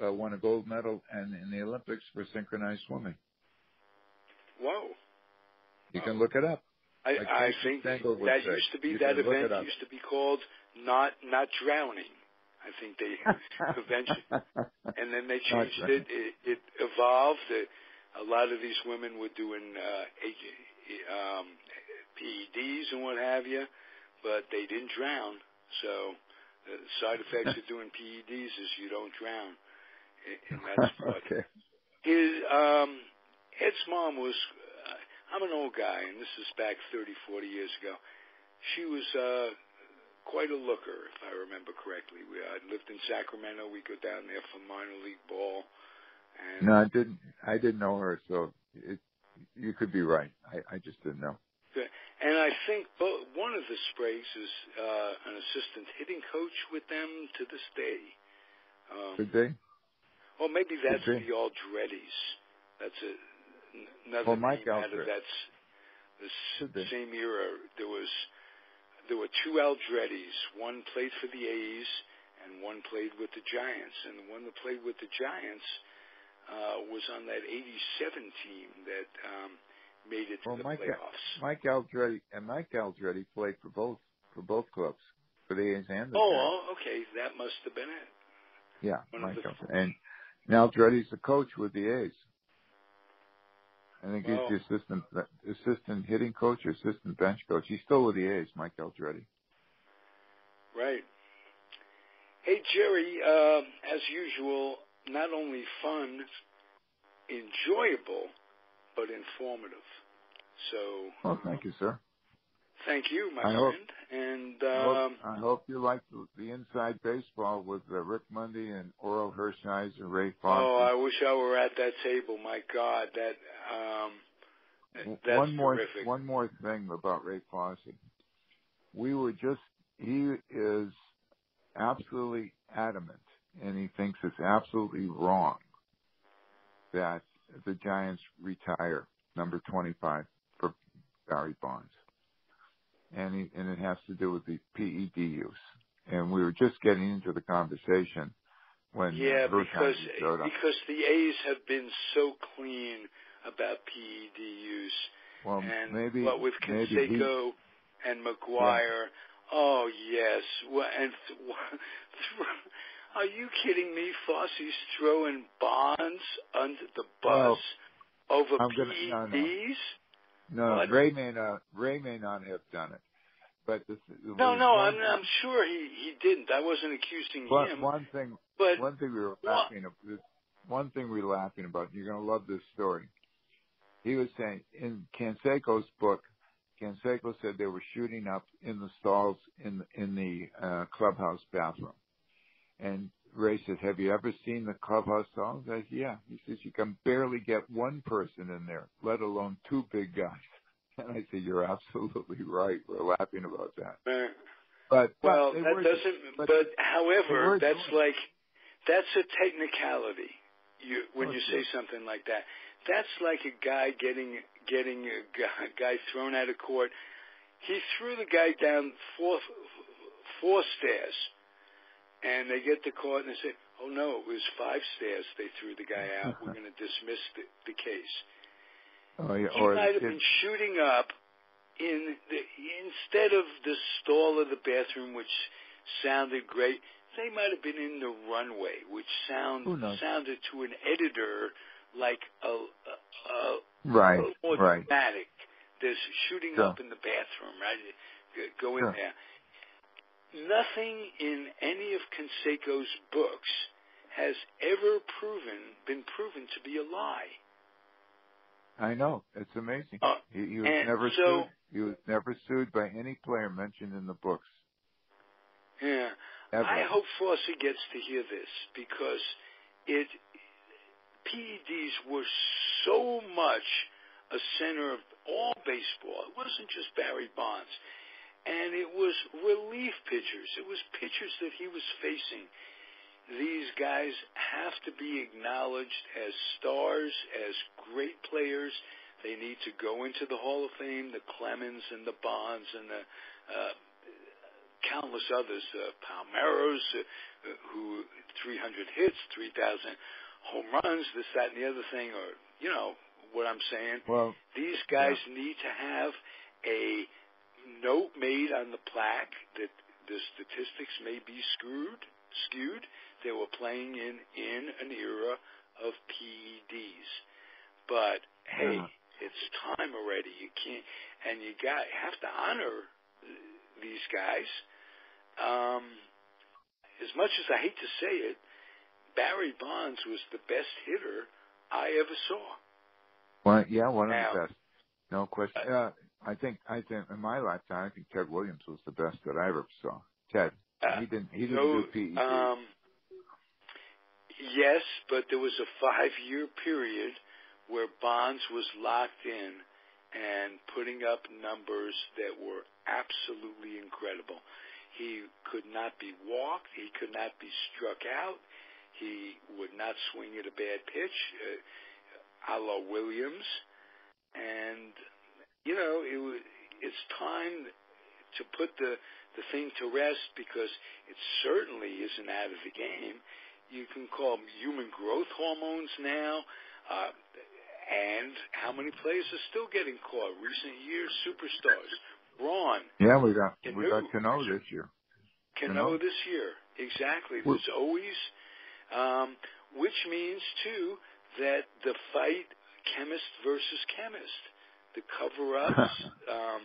uh, won a gold medal and in the Olympics for synchronized swimming? Whoa. You can look it up. I, I think that, that used to be you that event used to be called not not drowning. I think they eventually, and then they changed right. it. it. It evolved. A lot of these women were doing uh, um, P E Ds and what have you, but they didn't drown. So the side effects of doing P E Ds is you don't drown. And that's okay. His, um, Ed's mom was, uh, I'm an old guy, and this is back thirty, forty years ago. She was uh, quite a looker, if I remember correctly. We, I lived in Sacramento. We'd go down there for minor league ball. And no, I didn't I didn't know her, so it, you could be right. I, I just didn't know. And I think both, one of the Spragues is uh, an assistant hitting coach with them to this day. Um, Could they? Well, maybe that's the Aldretes. That's a, another well, Mike name out of that's the s- same era. There was there were two Aldretes. One played for the A's, and one played with the Giants. And the one that played with the Giants uh, was on that eighty-seven team that um, made it to well, the Mike, playoffs. Mike Aldrete and Mike Aldrete played for both for both clubs, for the A's and the. Oh, Giants. Okay, that must have been it. Yeah, Mike the, and now Aldrete's the coach with the A's. I think well, he's the assistant assistant hitting coach or assistant bench coach. He's still with the A's, Mike Aldrete. Right. Hey, Jerry, uh, as usual, not only fun, enjoyable, but informative. So. Well, thank you, sir. Thank you, my I friend. Hope, and um, I, hope, I hope you liked the, the Inside Baseball with uh, Rick Monday and Orel Hershiser and Ray Fosse. Oh, I wish I were at that table. My God, that um, that's one more terrific. One more thing about Ray Fosse. We were just he is absolutely adamant, and he thinks it's absolutely wrong that the Giants retire number twenty-five for Barry Bonds. And, he, and it has to do with the P E D use. And we were just getting into the conversation when yeah, because showed up. because the A's have been so clean about P E D use. Well, and maybe but with Canseco and McGuire, yeah. oh yes, well, and are you kidding me? Fosse's throwing Bonds under the bus well, over I'm P E Ds. Gonna, no, no. No, but, Ray may not. Ray may not have done it, but this, no, no, I'm, I'm sure he, he didn't. I wasn't accusing but him. One thing, but one thing we were laughing about. One thing we were laughing about. You're going to love this story. He was saying in Canseco's book, Canseco said they were shooting up in the stalls in in the uh, clubhouse bathroom, and Ray said, "Have you ever seen the clubhouse songs?" I said, "Yeah." He says, "You can barely get one person in there, let alone two big guys." And I said, "You're absolutely right. We're laughing about that." Uh, but well, but that were, doesn't. But, but however, that's doing. like that's a technicality. You when okay. you say something like that, that's like a guy getting getting a guy thrown out of court. He threw the guy down four four stairs. And they get to court and they say, "Oh, no, it was five stairs. They threw the guy out. We're going to dismiss the, the case." Oh, yeah, he or might have it, been shooting up in the, instead of the stall of the bathroom, which sounded great. They might have been in the runway, which sound, sounded to an editor like a, a, a right, more right. dramatic. There's shooting so, up in the bathroom, right? Go in so. there. Nothing in any of Canseco's books has ever proven been proven to be a lie. I know. It's amazing. Uh, he, he, was never so, sued. he was never sued by any player mentioned in the books. Yeah. Ever. I hope Fosse gets to hear this because it P E Ds were so much a center of all baseball. It wasn't just Barry Bonds. And it was relief pitchers. It was pitchers that he was facing. These guys have to be acknowledged as stars, as great players. They need to go into the Hall of Fame, the Clemens and the Bonds and the uh, countless others, uh, Palmeros, uh, who three hundred hits, three thousand home runs, this, that, and the other thing, or, you know, what I'm saying. Well, these guys yeah. need to have a note made on the plaque that the statistics may be screwed, skewed. They were playing in, in an era of P E Ds. But, hey, yeah. It's time already. You can't, and you got have to honor these guys. Um, as much as I hate to say it, Barry Bonds was the best hitter I ever saw. Well, yeah, one now, of the best. No question. Uh, uh, I think I think in my lifetime, I think Ted Williams was the best that I ever saw. Ted, uh, he didn't he didn't so, do P E D. Um, yes, but there was a five-year period where Bonds was locked in and putting up numbers that were absolutely incredible. He could not be walked. He could not be struck out. He would not swing at a bad pitch, uh, a la Williams. And, you know, it was, it's time to put the, the thing to rest because it certainly isn't out of the game. You can call them human growth hormones now. Uh, and how many players are still getting caught? Recent years, superstars. Braun. Yeah, we got Cano, we got Cano this year. Cano, Cano this year, exactly. There's We're, always, um, which means too that the fight, chemist versus chemist, the cover-ups. um,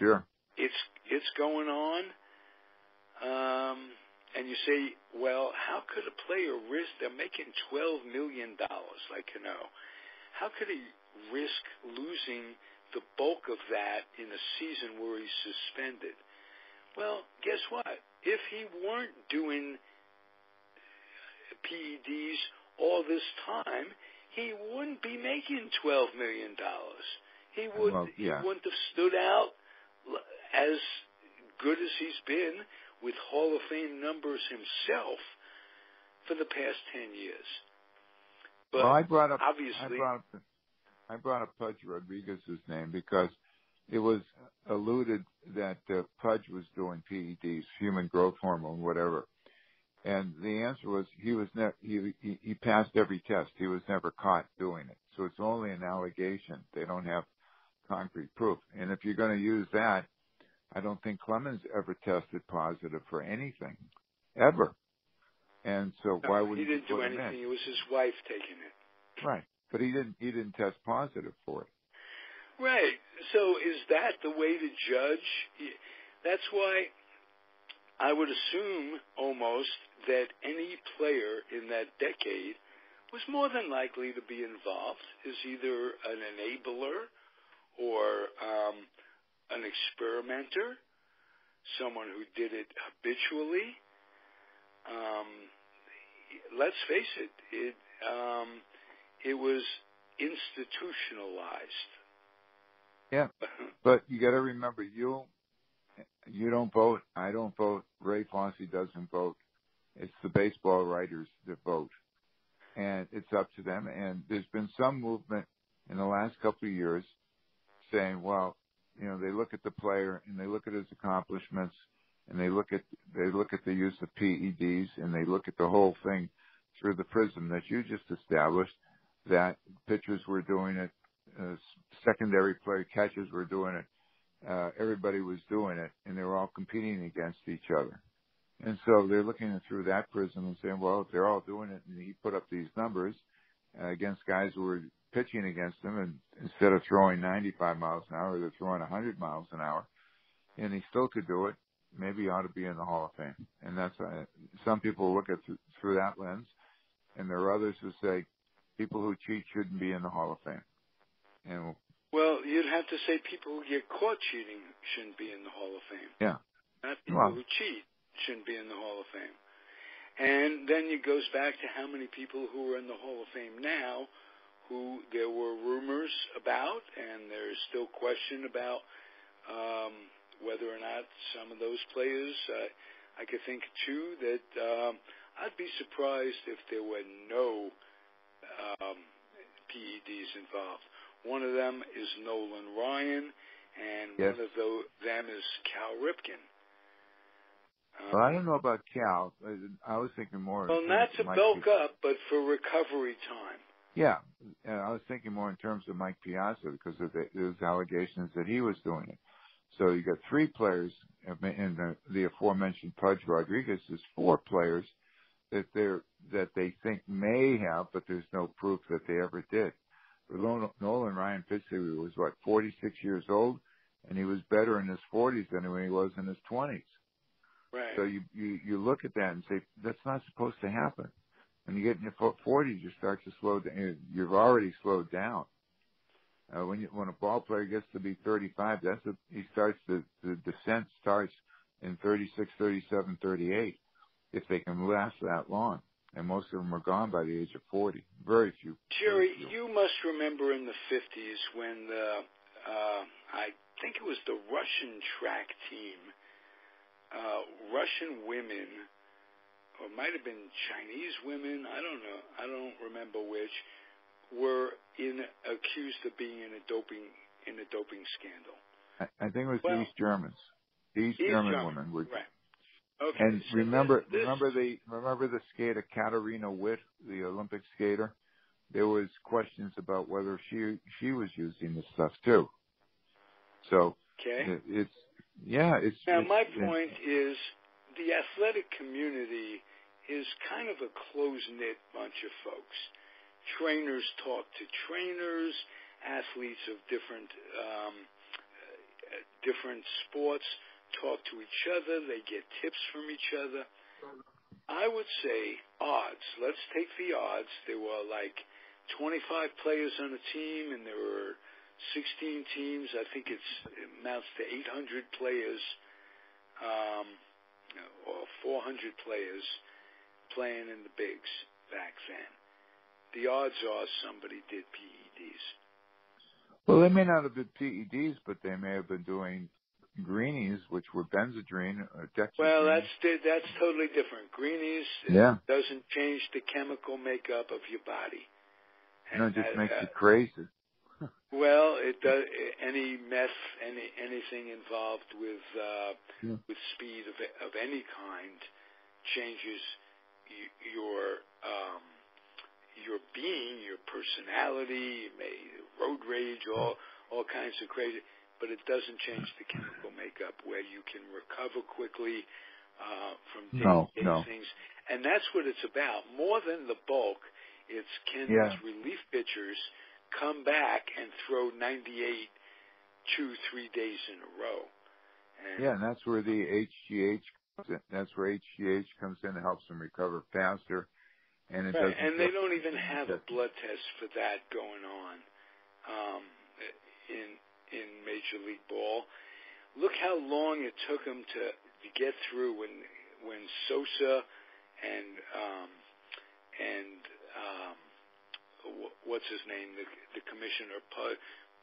sure. It's it's going on. Um, and you say, well, how could a player risk? They're making twelve million dollars, like Cano. How could he risk losing the bulk of that in a season where he's suspended? Well, guess what? If he weren't doing P E Ds all this time, he wouldn't be making twelve million dollars. He, would, well, yeah. he wouldn't have stood out as good as he's been with Hall of Fame numbers himself for the past ten years. But well, I brought up obviously, I brought up, I brought up Pudge Rodriguez's name because it was alluded that uh, Pudge was doing P E Ds, human growth hormone, whatever. And the answer was he was ne- he, he he passed every test. He was never caught doing it. So it's only an allegation. They don't have concrete proof. And if you're going to use that, I don't think Clemens ever tested positive for anything, ever. And so no, why would he? He didn't do anything. It was his wife taking it. Right, but he didn't. He didn't test positive for it. Right. So is that the way to judge? That's why I would assume almost that any player in that decade was more than likely to be involved as either an enabler or. Um, An experimenter, someone who did it habitually. Um, let's face it, it um, it was institutionalized. Yeah, but you got to remember, you you don't vote, I don't vote, Ray Fosse doesn't vote. It's the baseball writers that vote, and it's up to them. And there's been some movement in the last couple of years saying, well. You know, they look at the player and they look at his accomplishments, and they look at they look at the use of P E Ds, and they look at the whole thing through the prism that you just established. That pitchers were doing it, uh, secondary player catchers were doing it, uh, everybody was doing it, and they were all competing against each other. And so they're looking at through that prism and saying, well, if they're all doing it, and he put up these numbers uh, against guys who were. Pitching against them, and instead of throwing ninety-five miles an hour, they're throwing one hundred miles an hour, and he still could do it. Maybe he ought to be in the Hall of Fame. And that's uh, some people look at th- through that lens, and there are others who say people who cheat shouldn't be in the Hall of Fame. And well, you'd have to say people who get caught cheating shouldn't be in the Hall of Fame. Yeah, not people well, who cheat shouldn't be in the Hall of Fame. And then it goes back to how many people who are in the Hall of Fame now. Who there were rumors about, and there's still question about um, whether or not some of those players. Uh, I could think too that um, I'd be surprised if there were no um, P E Ds involved. One of them is Nolan Ryan, and yes. one of the, them is Cal Ripken. Um, well, I don't know about Cal. I was thinking more. Well, not to bulk up, but for recovery time. Yeah, and I was thinking more in terms of Mike Piazza because of the, those allegations that he was doing it. So you got three players, and the, the aforementioned Pudge Rodriguez is four players that they're that they think may have, but there's no proof that they ever did. Nolan Ryan pitched till he was, what, forty-six years old, and he was better in his forties than when he was in his twenties. Right. So you, you, you look at that and say, that's not supposed to happen. When you get in your forties, you start to slow down. You've already slowed down. Uh, when you, when a ball player gets to be thirty-five, that's a, he starts to, the descent starts in thirty-six, thirty-seven, thirty-eight, if they can last that long. And most of them are gone by the age of forty. Very few. Jerry, very few. You must remember in the fifties when the, uh, I think it was the Russian track team, uh, Russian women, or it might have been Chinese women, I don't know, I don't remember which, were in accused of being in a doping in a doping scandal. I, I think it was well, East Germans. East, East German, German women were. Right. Okay. And so remember, this, remember the remember the skater Katarina Witt, the Olympic skater. There was questions about whether she she was using this stuff too. So okay. it's yeah. It's now it's, my point is the athletic community is kind of a close-knit bunch of folks. Trainers talk to trainers, athletes of different um, different sports talk to each other. They get tips from each other. I would say odds. Let's take the odds. There were like twenty-five players on a team, and there were sixteen teams. I think it's, it amounts to eight hundred players um, or four hundred players playing in the bigs back then. The odds are somebody did P E Ds. Well, they may not have been P E Ds, but they may have been doing greenies, which were benzodrine or dexedrine. Well, that's that's totally different. Greenies yeah. doesn't change the chemical makeup of your body. And no, it just that, makes uh, you crazy. Well, it does. Any meth, any anything involved with uh, yeah. with speed of of any kind changes your. Um, your being, your personality, road rage, all all kinds of crazy, but it doesn't change the chemical makeup where you can recover quickly uh, from no, no. things. And that's what it's about. More than the bulk, it's can yeah. these relief pitchers come back and throw ninety-eight two, three days in a row. And yeah, and that's where the H G H comes in. That's where H G H comes in and helps them recover faster. And, it right. and they don't even have a blood test for that going on um, in in Major League Ball. Look how long it took them to, to get through when when Sosa and um, and um, what's his name, the, the commissioner Pud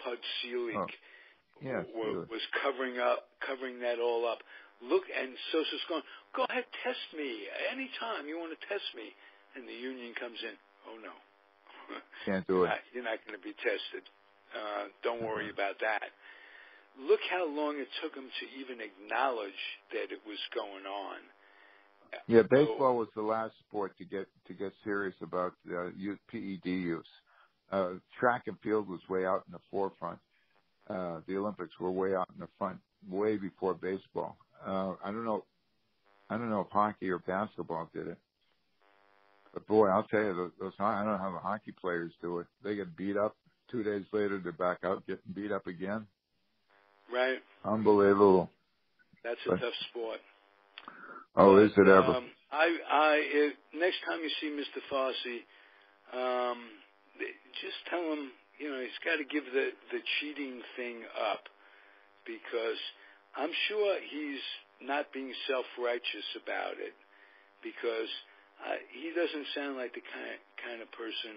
Pud Selig oh. yeah, were, was covering up covering that all up. Look, and Sosa's going, go ahead, test me anytime you want to test me. And the union comes in, oh, no. Can't do it. You're not, not going to be tested. Uh, don't worry mm-hmm. about that. Look how long it took them to even acknowledge that it was going on. Yeah, baseball so, was the last sport to get to get serious about uh, P E D use. Uh, track and field was way out in the forefront. Uh, the Olympics were way out in the front, way before baseball. Uh, I don't know. I don't know if hockey or basketball did it. But boy, I'll tell you, those, those I don't know how the hockey players do it. They get beat up. Two days later, they're back out getting beat up again. Right. Unbelievable. That's a but, tough sport. Oh, but, is it ever? Um, I, I, it, next time you see Mister Fosse, um, just tell him, you know, he's got to give the, the cheating thing up, because I'm sure he's not being self-righteous about it, because – Uh, he doesn't sound like the kind of, kind of person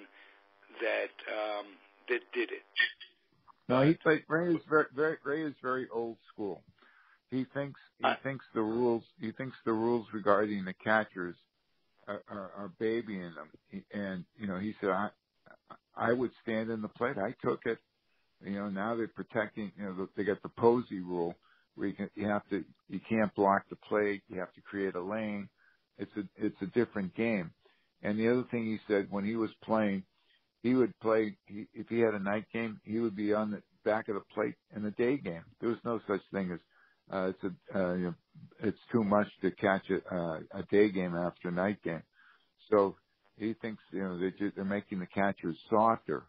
that um, that did it. No, he played, Ray is very, very Ray is very old school. He thinks he uh, thinks the rules he thinks the rules regarding the catchers are, are, are babying them. He, and you know, he said, I I would stand in the plate. I took it. You know, now they're protecting. You know, they got the Posey rule where you can, you have to you can't block the plate. You have to create a lane. It's a it's a different game. And the other thing he said, when he was playing, he would play he, if he had a night game, he would be on the back of the plate in the day game. There was no such thing as uh, it's a uh, you know, it's too much to catch a, uh, a day game after a night game. So he thinks, you know, they just, they're making the catchers softer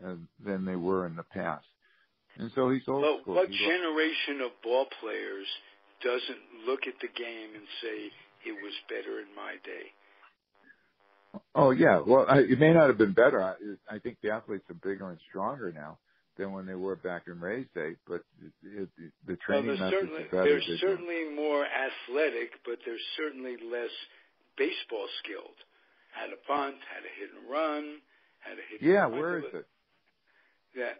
than they were in the past. And so he's old but school. What he generation goes, of ball players doesn't look at the game and say, it was better in my day? Oh, yeah. Well, I, it may not have been better. I, I think the athletes are bigger and stronger now than when they were back in Ray's day, but it, it, the training well, methods are better. They're different. Certainly more athletic, but they're certainly less baseball skilled. How to bunt, how to hit and run, how to hit yeah, and run. Yeah, where is it? Yeah,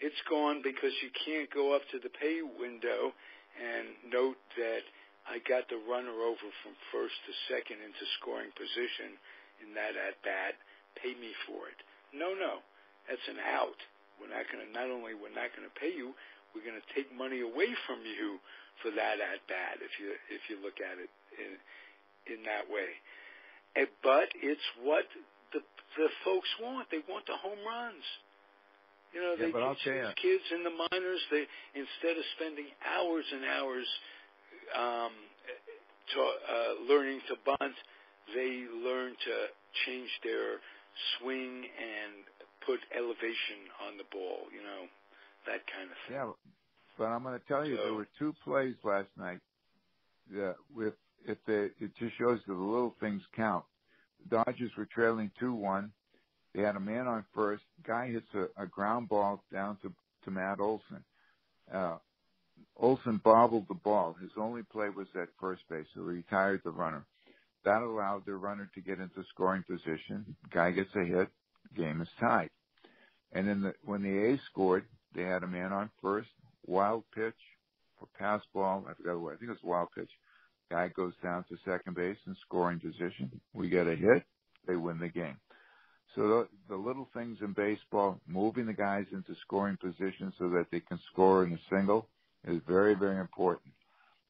it's gone because you can't go up to the pay window and note that I got the runner over from first to second into scoring position in that at-bat, pay me for it. No, no, that's an out. We're not going to, not only we're not going to pay you, we're going to take money away from you for that at-bat if you if you look at it in in that way. And, but it's what the the folks want. They want the home runs. You know, yeah, they teach these kids in the minors, they instead of spending hours and hours um, to, uh, learning to bunt, they learn to change their swing and put elevation on the ball, you know, that kind of thing. Yeah, but I'm going to tell you, so, there were two plays last night that with if they, it just shows that the little things count. The Dodgers were trailing two one. They had a man on first. Guy hits a, a ground ball down to, to Matt Olson. Uh, Olson bobbled the ball. His only play was at first base, so he retired the runner. That allowed the runner to get into scoring position. Guy gets a hit. Game is tied. And then the, when the A's scored, they had a man on first. Wild pitch for pass ball. I forgot what. I think it was wild pitch. Guy goes down to second base in scoring position. We get a hit. They win the game. So the, the little things in baseball, moving the guys into scoring position so that they can score in a single, is very, very important.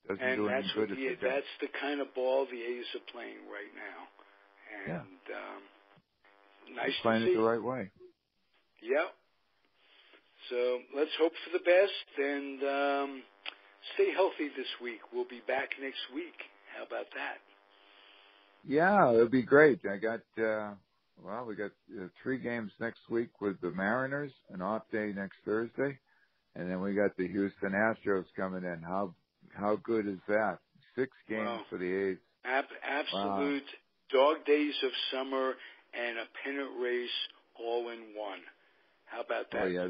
Doesn't and do that's, what the, that's the kind of ball the A's are playing right now. And yeah. um Nice He's playing to see. It the right way. Yep. So let's hope for the best and um, stay healthy this week. We'll be back next week. How about that? Yeah, it'll be great. I got uh, well, we got uh, three games next week with the Mariners, an off day next Thursday, and then we got the Houston Astros coming in. How how good is that? Six games wow. for the A's. Ab- absolute wow. dog days of summer. And a pennant race all in one. How about that? Oh, yeah.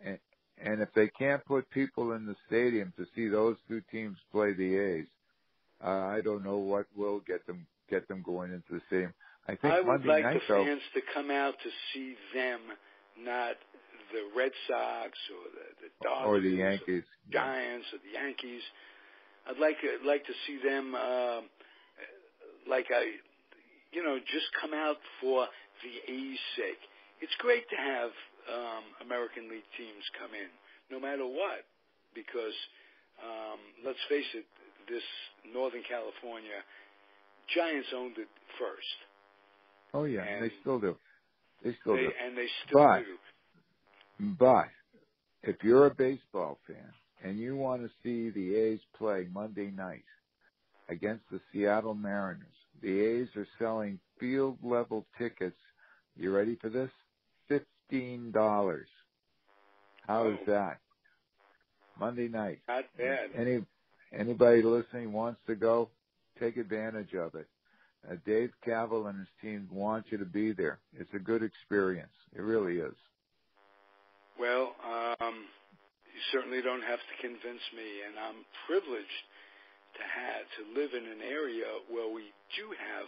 and, and if they can't put people in the stadium to see those two teams play the A's, uh, I don't know what will get them get them going into the stadium. I think I would Monday like night, the fans though, to come out to see them, not the Red Sox or the, the Dodgers or the Yankees, or the Giants or the Yankees. I'd like I'd like to see them uh, like a. You know, just come out for the A's sake. It's great to have um, American League teams come in, no matter what, because um, let's face it, this Northern California, Giants owned it first. Oh, yeah, and they still do. They still they, do. And they still but, do. But if you're a baseball fan and you want to see the A's play Monday night against the Seattle Mariners, the A's are selling field-level tickets. You ready for this? fifteen dollars. How is that? Monday night. Not bad. Any, anybody listening wants to go, take advantage of it. Uh, Dave Kaval and his team want you to be there. It's a good experience. It really is. Well, um, you certainly don't have to convince me, and I'm privileged To, have, to live in an area where we do have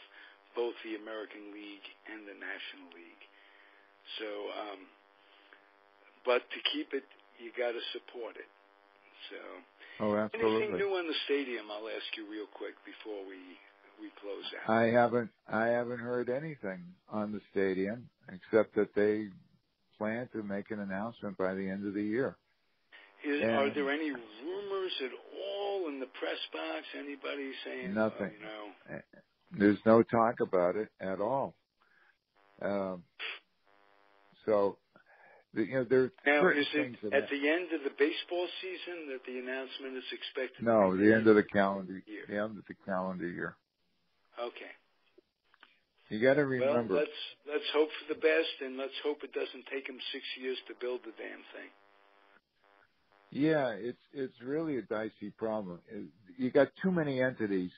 both the American League and the National League. So, um, but to keep it, you got to support it. So, oh, absolutely. Anything new on the stadium? I'll ask you real quick before we we close out. I haven't I haven't heard anything on the stadium except that they plan to make an announcement by the end of the year. Is, and, are there any rumors at all? In the press box, anybody saying nothing? Oh, you know. There's no talk about it at all. Um, so, the, you know, there now is it at that. The end of the baseball season that the announcement is expected? No, to be the end, end of the calendar year. The end of the calendar year. Okay. You got to remember. Well, let's let's hope for the best, and let's hope it doesn't take him six years to build the damn thing. Yeah, it's it's really a dicey problem. You got too many entities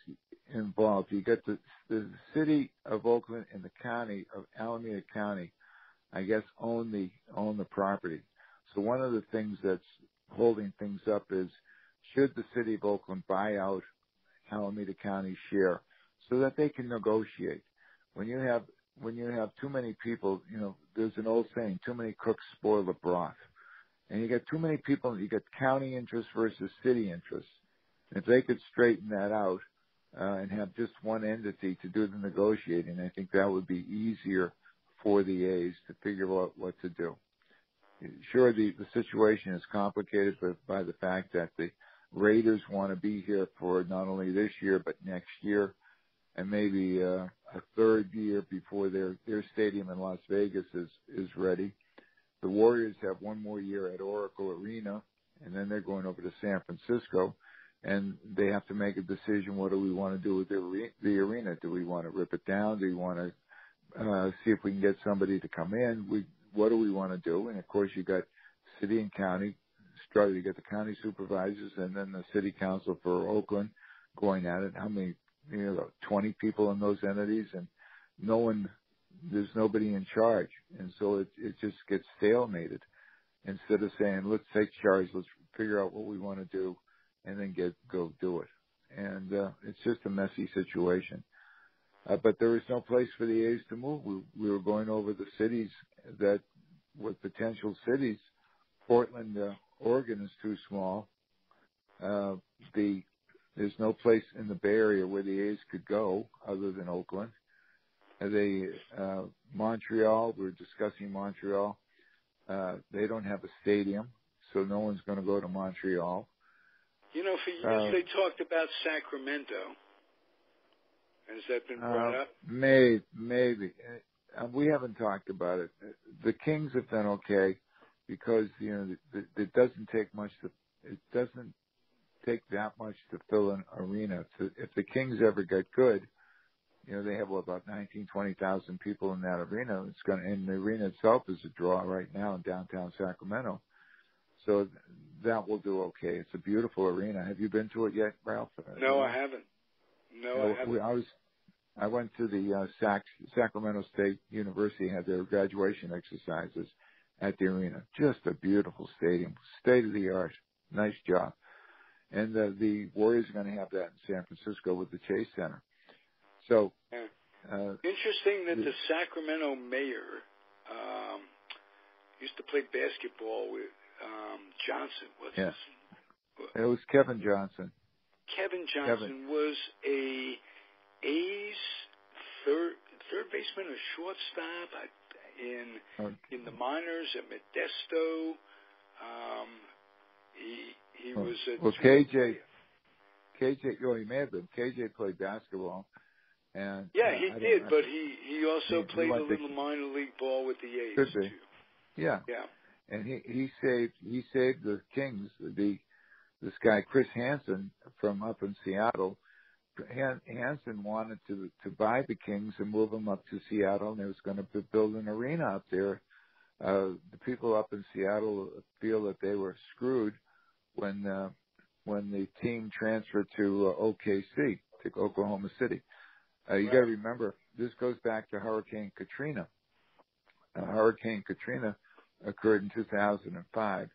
involved. You got the the city of Oakland and the county of Alameda County, I guess, own the own the property. So one of the things that's holding things up is, should the city of Oakland buy out Alameda County's share so that they can negotiate? When you have when you have too many people, you know, there's an old saying: too many cooks spoil the broth. And you got too many people. You got county interests versus city interests. If they could straighten that out uh, and have just one entity to do the negotiating, I think that would be easier for the A's to figure out what to do. Sure, the, the situation is complicated, but by the fact that the Raiders want to be here for not only this year but next year, and maybe uh, a third year before their, their stadium in Las Vegas is, is ready. The Warriors have one more year at Oracle Arena, and then they're going over to San Francisco, and they have to make a decision, what do we want to do with the, the arena? Do we want to rip it down? Do we want to uh, see if we can get somebody to come in? We, what do we want to do? And, of course, you got city and county struggling. You got the county supervisors and then the city council for Oakland going at it. How many? You know, twenty people in those entities, and no one, there's nobody in charge. And so it, it just gets stalemated instead of saying, let's take charge, let's figure out what we want to do, and then get go do it. And uh, it's just a messy situation. Uh, but there was no place for the A's to move. We, we were going over the cities that were potential cities. Portland, uh, Oregon is too small. Uh, the There's no place in the Bay Area where the A's could go other than Oakland. They, uh, Montreal, we were discussing Montreal. Uh, they don't have a stadium, so no one's going to go to Montreal. You know, for years uh, they talked about Sacramento. Has that been brought uh, up? Maybe. maybe. Uh, we haven't talked about it. The Kings have done okay because, you know, it doesn't take much to – it doesn't – take that much to fill an arena. So if the Kings ever get good, you know, they have well, about nineteen, twenty thousand people in that arena. It's going to, and the arena itself is a draw right now in downtown Sacramento. So that will do okay. It's a beautiful arena. Have you been to it yet, Ralph? No, I haven't. No, so I haven't. I was, I went to the uh, Sac, Sacramento State University, had their graduation exercises at the arena. Just a beautiful stadium, state of the art. Nice job. And the, the Warriors are going to have that in San Francisco with the Chase Center. So uh, interesting that the Sacramento mayor um, used to play basketball with um, Johnson. What's yeah. his? It was Kevin Johnson. Kevin Johnson Kevin. was a A's third third baseman or shortstop in okay. in the minors at Modesto. Um, he. He was a well, K J. K J, well, he may have been. K J played basketball, and yeah, uh, he did. But he, he also he, played he a little to, minor league ball with the A's. Could be. Too. Yeah, yeah. And he, he saved he saved the Kings. The this guy Chris Hansen from up in Seattle. Han, Hansen wanted to to buy the Kings and move them up to Seattle, and they was going to build an arena up there. Uh, the people up in Seattle feel that they were screwed when uh, when the team transferred to uh, O K C, to Oklahoma City. Uh, you right. got to remember, this goes back to Hurricane Katrina. Uh, Hurricane Katrina occurred in two thousand five,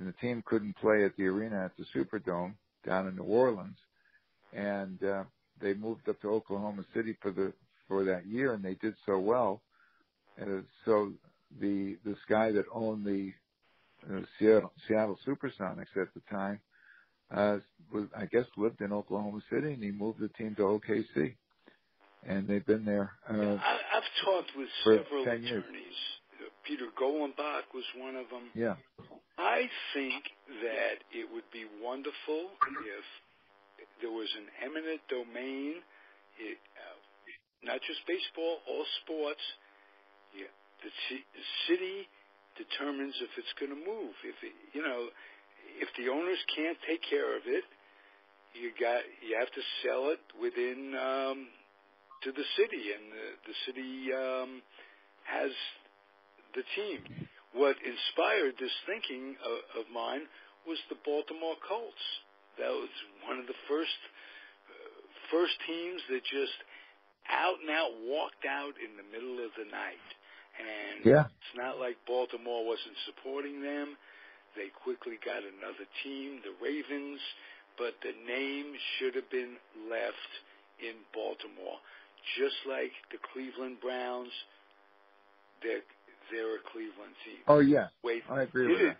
and the team couldn't play at the arena at the Superdome down in New Orleans, and uh, they moved up to Oklahoma City for the for that year, and they did so well. Uh, so the this guy that owned the Uh, Seattle, Seattle Supersonics at the time, uh, was, I guess, lived in Oklahoma City, and he moved the team to O K C. And they've been there. Uh, yeah, I, I've talked with several attorneys. Years. Peter Golenbach was one of them. Yeah. I think that it would be wonderful if there was an eminent domain, it, uh, not just baseball, all sports, yeah, the, c- the city determines if it's going to move. If it, you know, if the owners can't take care of it, you got you have to sell it within um, to the city, and the, the city um, has the team. What inspired this thinking of, of mine was the Baltimore Colts. That was one of the first uh, first teams that just out and out walked out in the middle of the night. And yeah. It's not like Baltimore wasn't supporting them. They quickly got another team, the Ravens, but the name should have been left in Baltimore. Just like the Cleveland Browns, they're, they're a Cleveland team. Oh, yeah. Wait, I agree with it,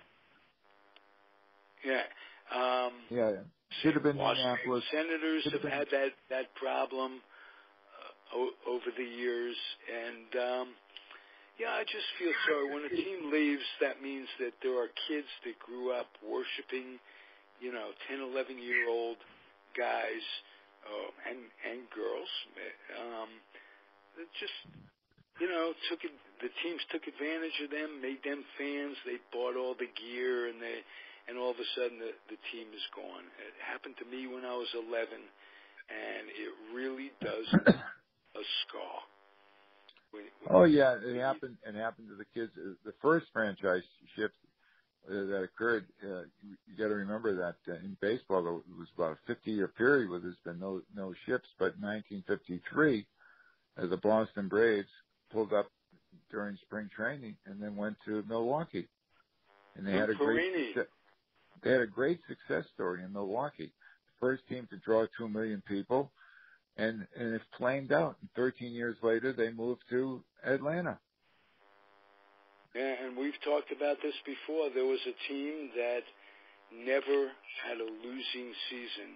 that. Yeah. Um, yeah, yeah. Should have been Minneapolis. Senators have been. had that, that problem uh, o- over the years, and... Um, Yeah, I just feel sorry. When a team leaves, that means that there are kids that grew up worshiping, you know, ten, eleven-year-old guys uh, and and girls. Um, it just, you know, took it, the teams took advantage of them, made them fans. They bought all the gear, and they and all of a sudden the, the team is gone. It happened to me when I was eleven, and it really does a scar. Oh yeah, it happened. It happened to the kids. The first franchise shift that occurred, uh, you got to remember that in baseball there was about a fifty-year period where there's been no no shifts. But nineteen fifty-three, uh, the Boston Braves pulled up during spring training and then went to Milwaukee, and they and had a Perini. great they had a great success story in Milwaukee, the first team to draw two million people. And, and it flamed out. And thirteen years later, they moved to Atlanta. Yeah, and we've talked about this before. There was a team that never had a losing season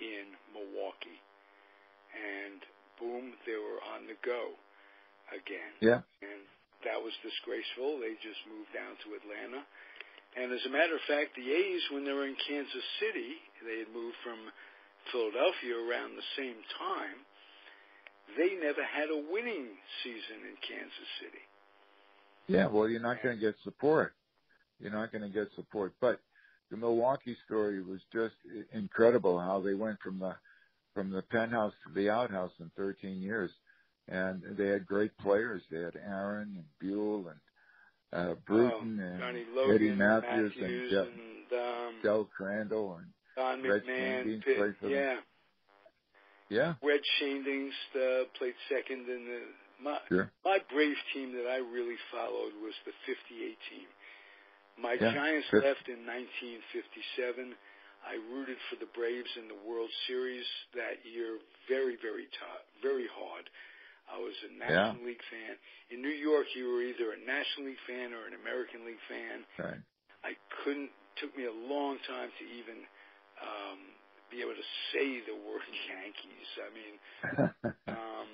in Milwaukee. And, boom, they were on the go again. Yeah. And that was disgraceful. They just moved down to Atlanta. And as a matter of fact, the A's, when they were in Kansas City, they had moved from Philadelphia around the same time, they never had a winning season in Kansas City. Yeah, well, you're not going to get support. You're not going to get support. But the Milwaukee story was just incredible, how they went from the from the penthouse to the outhouse in thirteen years. And they had great players. They had Aaron and Buell and uh, Bruton oh, and Logan, Eddie Matthews, Matthews and, and um, Del Crandall and Don McMahon, Pitt, yeah, yeah. Red Shandings uh, played second in the. My, sure. my Brave team that I really followed was the fifty-eight team. My yeah. Giants sure. left in nineteen fifty-seven. I rooted for the Braves in the World Series that year, very, very tough, very hard. I was a National yeah. League fan. In New York, you were either a National League fan or an American League fan. Right. I couldn't. Took me a long time to even. Um, be able to say the word Yankees. I mean, um,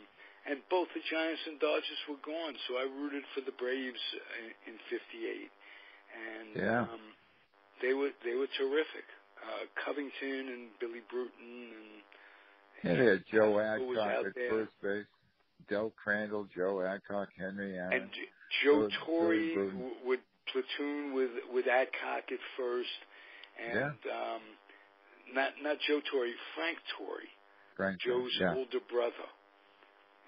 and both the Giants and Dodgers were gone, so I rooted for the Braves in, in fifty-eight, and yeah. um, they were they were terrific. Uh, Covington and Billy Bruton, and yeah, they had Joe Adcock at there. first base, Del Crandall, Joe Adcock, Henry Aaron, and Joe Torre would platoon with with Adcock at first, and. Yeah. Um, Not not Joe Torre, Frank Torre, Frank, Joe's yeah. older brother,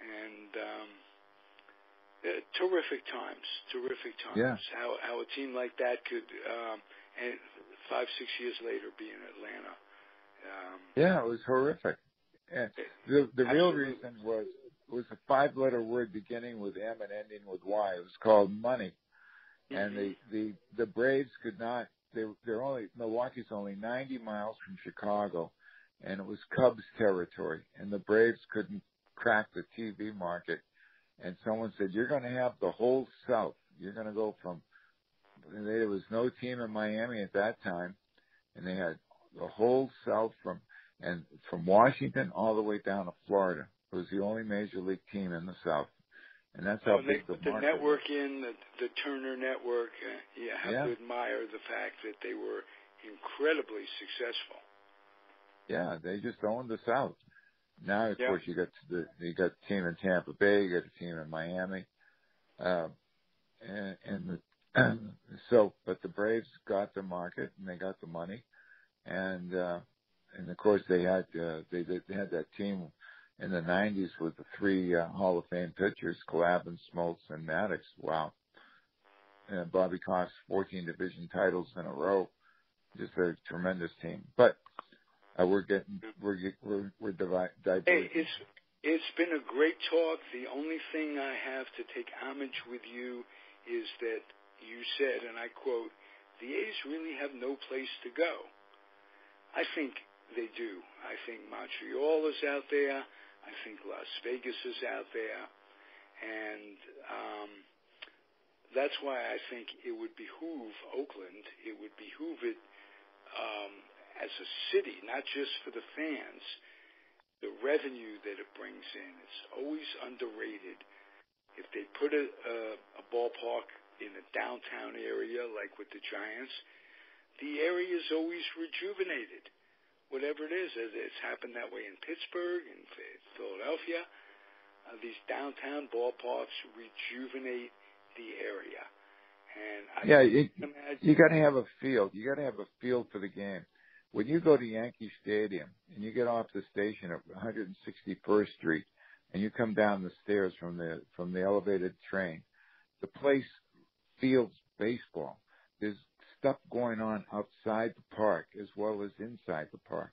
and um, uh, terrific times, terrific times. Yeah. How how a team like that could, um, and five six years later, be in Atlanta. Um, yeah, it was horrific. And the the real reason was was a five letter word beginning with M and ending with Y. It was called money, mm-hmm. and the, the the Braves could not. They, they're only Milwaukee's only ninety miles from Chicago, and it was Cubs territory, and the Braves couldn't crack the T V market. And someone said, "You're going to have the whole South. You're going to go from." And there was no team in Miami at that time, and they had the whole South from and from Washington all the way down to Florida. It was the only major league team in the South. And that's how so big they put the, the network was. in, the, the Turner Network. Uh, you have yeah. to admire the fact that they were incredibly successful. Yeah, they just owned the South. Now, of yeah. course, you got the you got a team in Tampa Bay, you got a team in Miami, uh, and, and the, mm-hmm. so. But the Braves got the market and they got the money, and uh, and of course they had uh, they they had that team in the nineties with the three uh, Hall of Fame pitchers, Colavin, Smoltz, and Maddox. Wow. And Bobby Cox, fourteen division titles in a row. Just a tremendous team. But uh, we're getting, we're, we're, we're divided. Hey, it's, it's been a great talk. The only thing I have to take homage with you is that you said, and I quote, the A's really have no place to go. I think they do. I think Montreal is out there. I think Las Vegas is out there. And um, that's why I think it would behoove Oakland, it would behoove it um, as a city, not just for the fans, the revenue that it brings in. It's always underrated. If they put a, a, a ballpark in a downtown area like with the Giants, the area is always rejuvenated. Whatever it is, it's happened that way in Pittsburgh, in Philadelphia. Uh, these downtown ballparks rejuvenate the area. And I yeah, it, you got to have a field. You got to have a field for the game. When you go to Yankee Stadium and you get off the station at one hundred sixty-first Street and you come down the stairs from the from the elevated train, the place fields baseball. There's stuff going on outside the park as well as inside the park.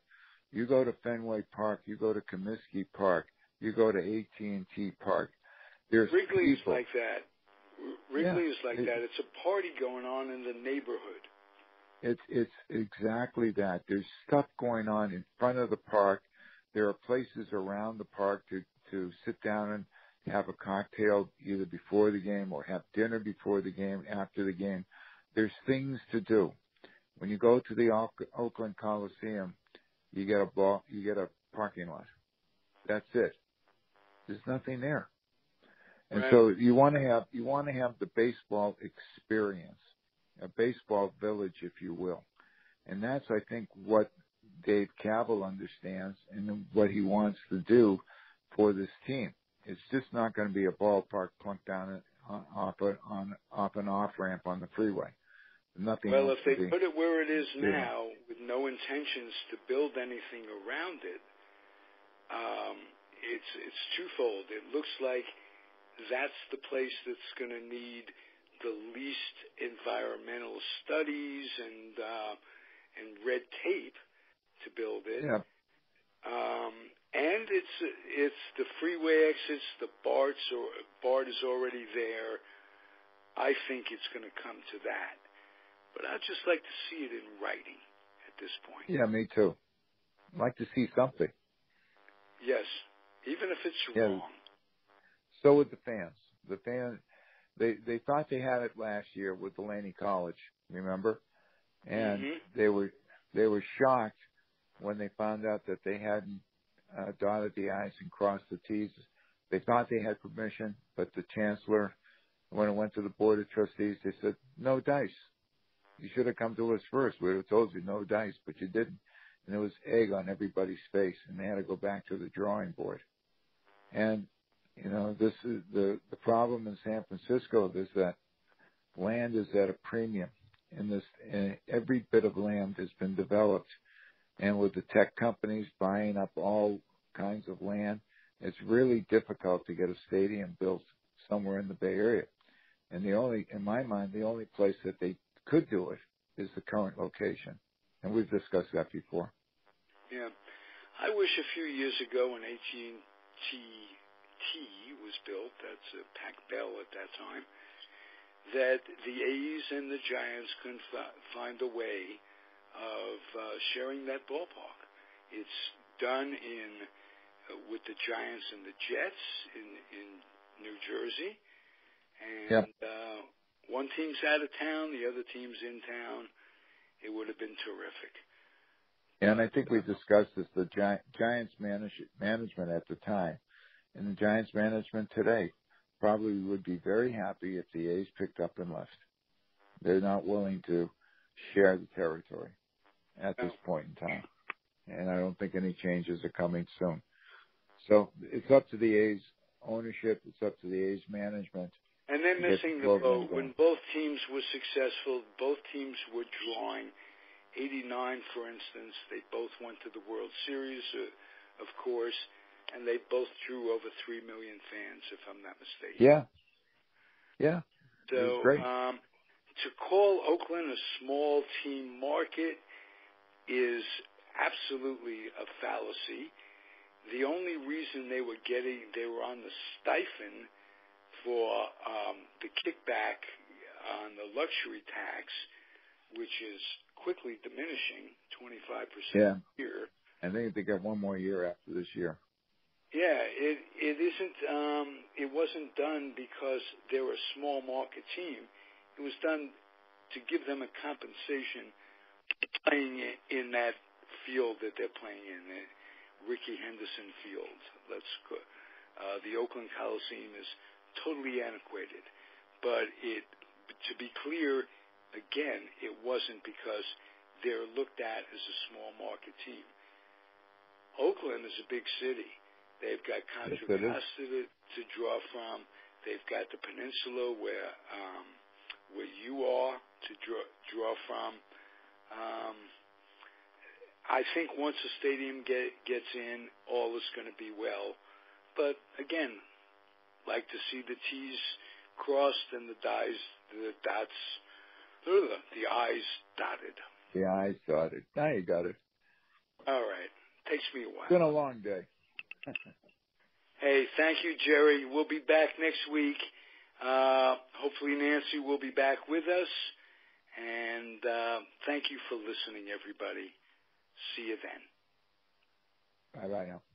You go to Fenway Park, you go to Comiskey Park, you go to A T and T Park. There's Wrigley people. Is like that. Wrigley yeah, is like it, that. It's a party going on in the neighborhood. It's it's exactly that. There's stuff going on in front of the park. There are places around the park to, to sit down and have a cocktail either before the game or have dinner before the game, after the game. There's things to do. When you go to the Oakland Coliseum, you get a ball, you get a parking lot. That's it. There's nothing there. And right. So you want to have you want to have the baseball experience, a baseball village, if you will. And that's, I think, what Dave Kaval understands and what he wants to do for this team. It's just not going to be a ballpark plunked down off a, on off an off ramp on the freeway. Nothing. Well, if they put it where it is now, with no intentions to build anything around it, um, it's it's twofold. It looks like that's the place that's going to need the least environmental studies and uh, and red tape to build it. Yeah. Um, and it's it's the freeway exits. The BART's or BART is already there. I think it's going to come to that. But I'd just like to see it in writing at this point. Yeah, me too. I'd like to see something. Yes, even if it's yeah. wrong. So would the fans. The fans, they, they thought they had it last year with Delaney College, remember? And mm-hmm. they were they were shocked when they found out that they hadn't uh, dotted the I's and crossed the T's. They thought they had permission, but the chancellor, when it went to the Board of Trustees, they said, no dice. You should have come to us first. We would have told you no dice, but you didn't. And there was egg on everybody's face, and they had to go back to the drawing board. And, you know, this is the, the problem in San Francisco is that land is at a premium. And this, and every bit of land has been developed. And with the tech companies buying up all kinds of land, it's really difficult to get a stadium built somewhere in the Bay Area. And the only, in my mind, the only place that they could do it is the current location. And we've discussed that before. Yeah. I wish a few years ago when A T and T was built, that's a Pac Bell at that time, that the A's and the Giants can f- find a way of uh, sharing that ballpark. It's done in uh, with the Giants and the Jets in, in New Jersey. And yep. uh, one team's out of town, the other team's in town. It would have been terrific. And I think we discussed this, the Gi- Giants manage- management at the time. And the Giants management today probably would be very happy if the A's picked up and left. They're not willing to share the territory at this point in time. And I don't think any changes are coming soon. So it's up to the A's ownership. It's up to the A's management. And they're missing the boat. When both teams were successful, both teams were drawing. eighty-nine, for instance, they both went to the World Series, uh, of course. And they both drew over three million fans, if I'm not mistaken. Yeah. Yeah. So um, to call Oakland a small team market is absolutely a fallacy. The only reason they were getting, they were on the stipend for um, the kickback on the luxury tax, which is quickly diminishing, twenty-five percent yeah. a year. I think they got one more year after this year. Yeah, it it isn't. Um, it wasn't done because they were a small market team. It was done to give them a compensation playing in that field that they're playing in, Rickey Henderson Field. Let's go. Uh, the Oakland Coliseum is totally antiquated, but it to be clear, again, it wasn't because they're looked at as a small market team. Oakland is a big city. They've got Contra Costa to, to draw from. They've got the peninsula where um, where you are to draw draw from. Um, I think once the stadium get, gets in, all is going to be well. But again, like to see the T's crossed and the D's, the dots, the I's dotted. The I's dotted. Now you got it. All right. Takes me a while. It's been a long day. Hey, thank you, Jerry. We'll be back next week. Uh, hopefully Nancy will be back with us. And uh, thank you for listening, everybody. See you then. Bye-bye now.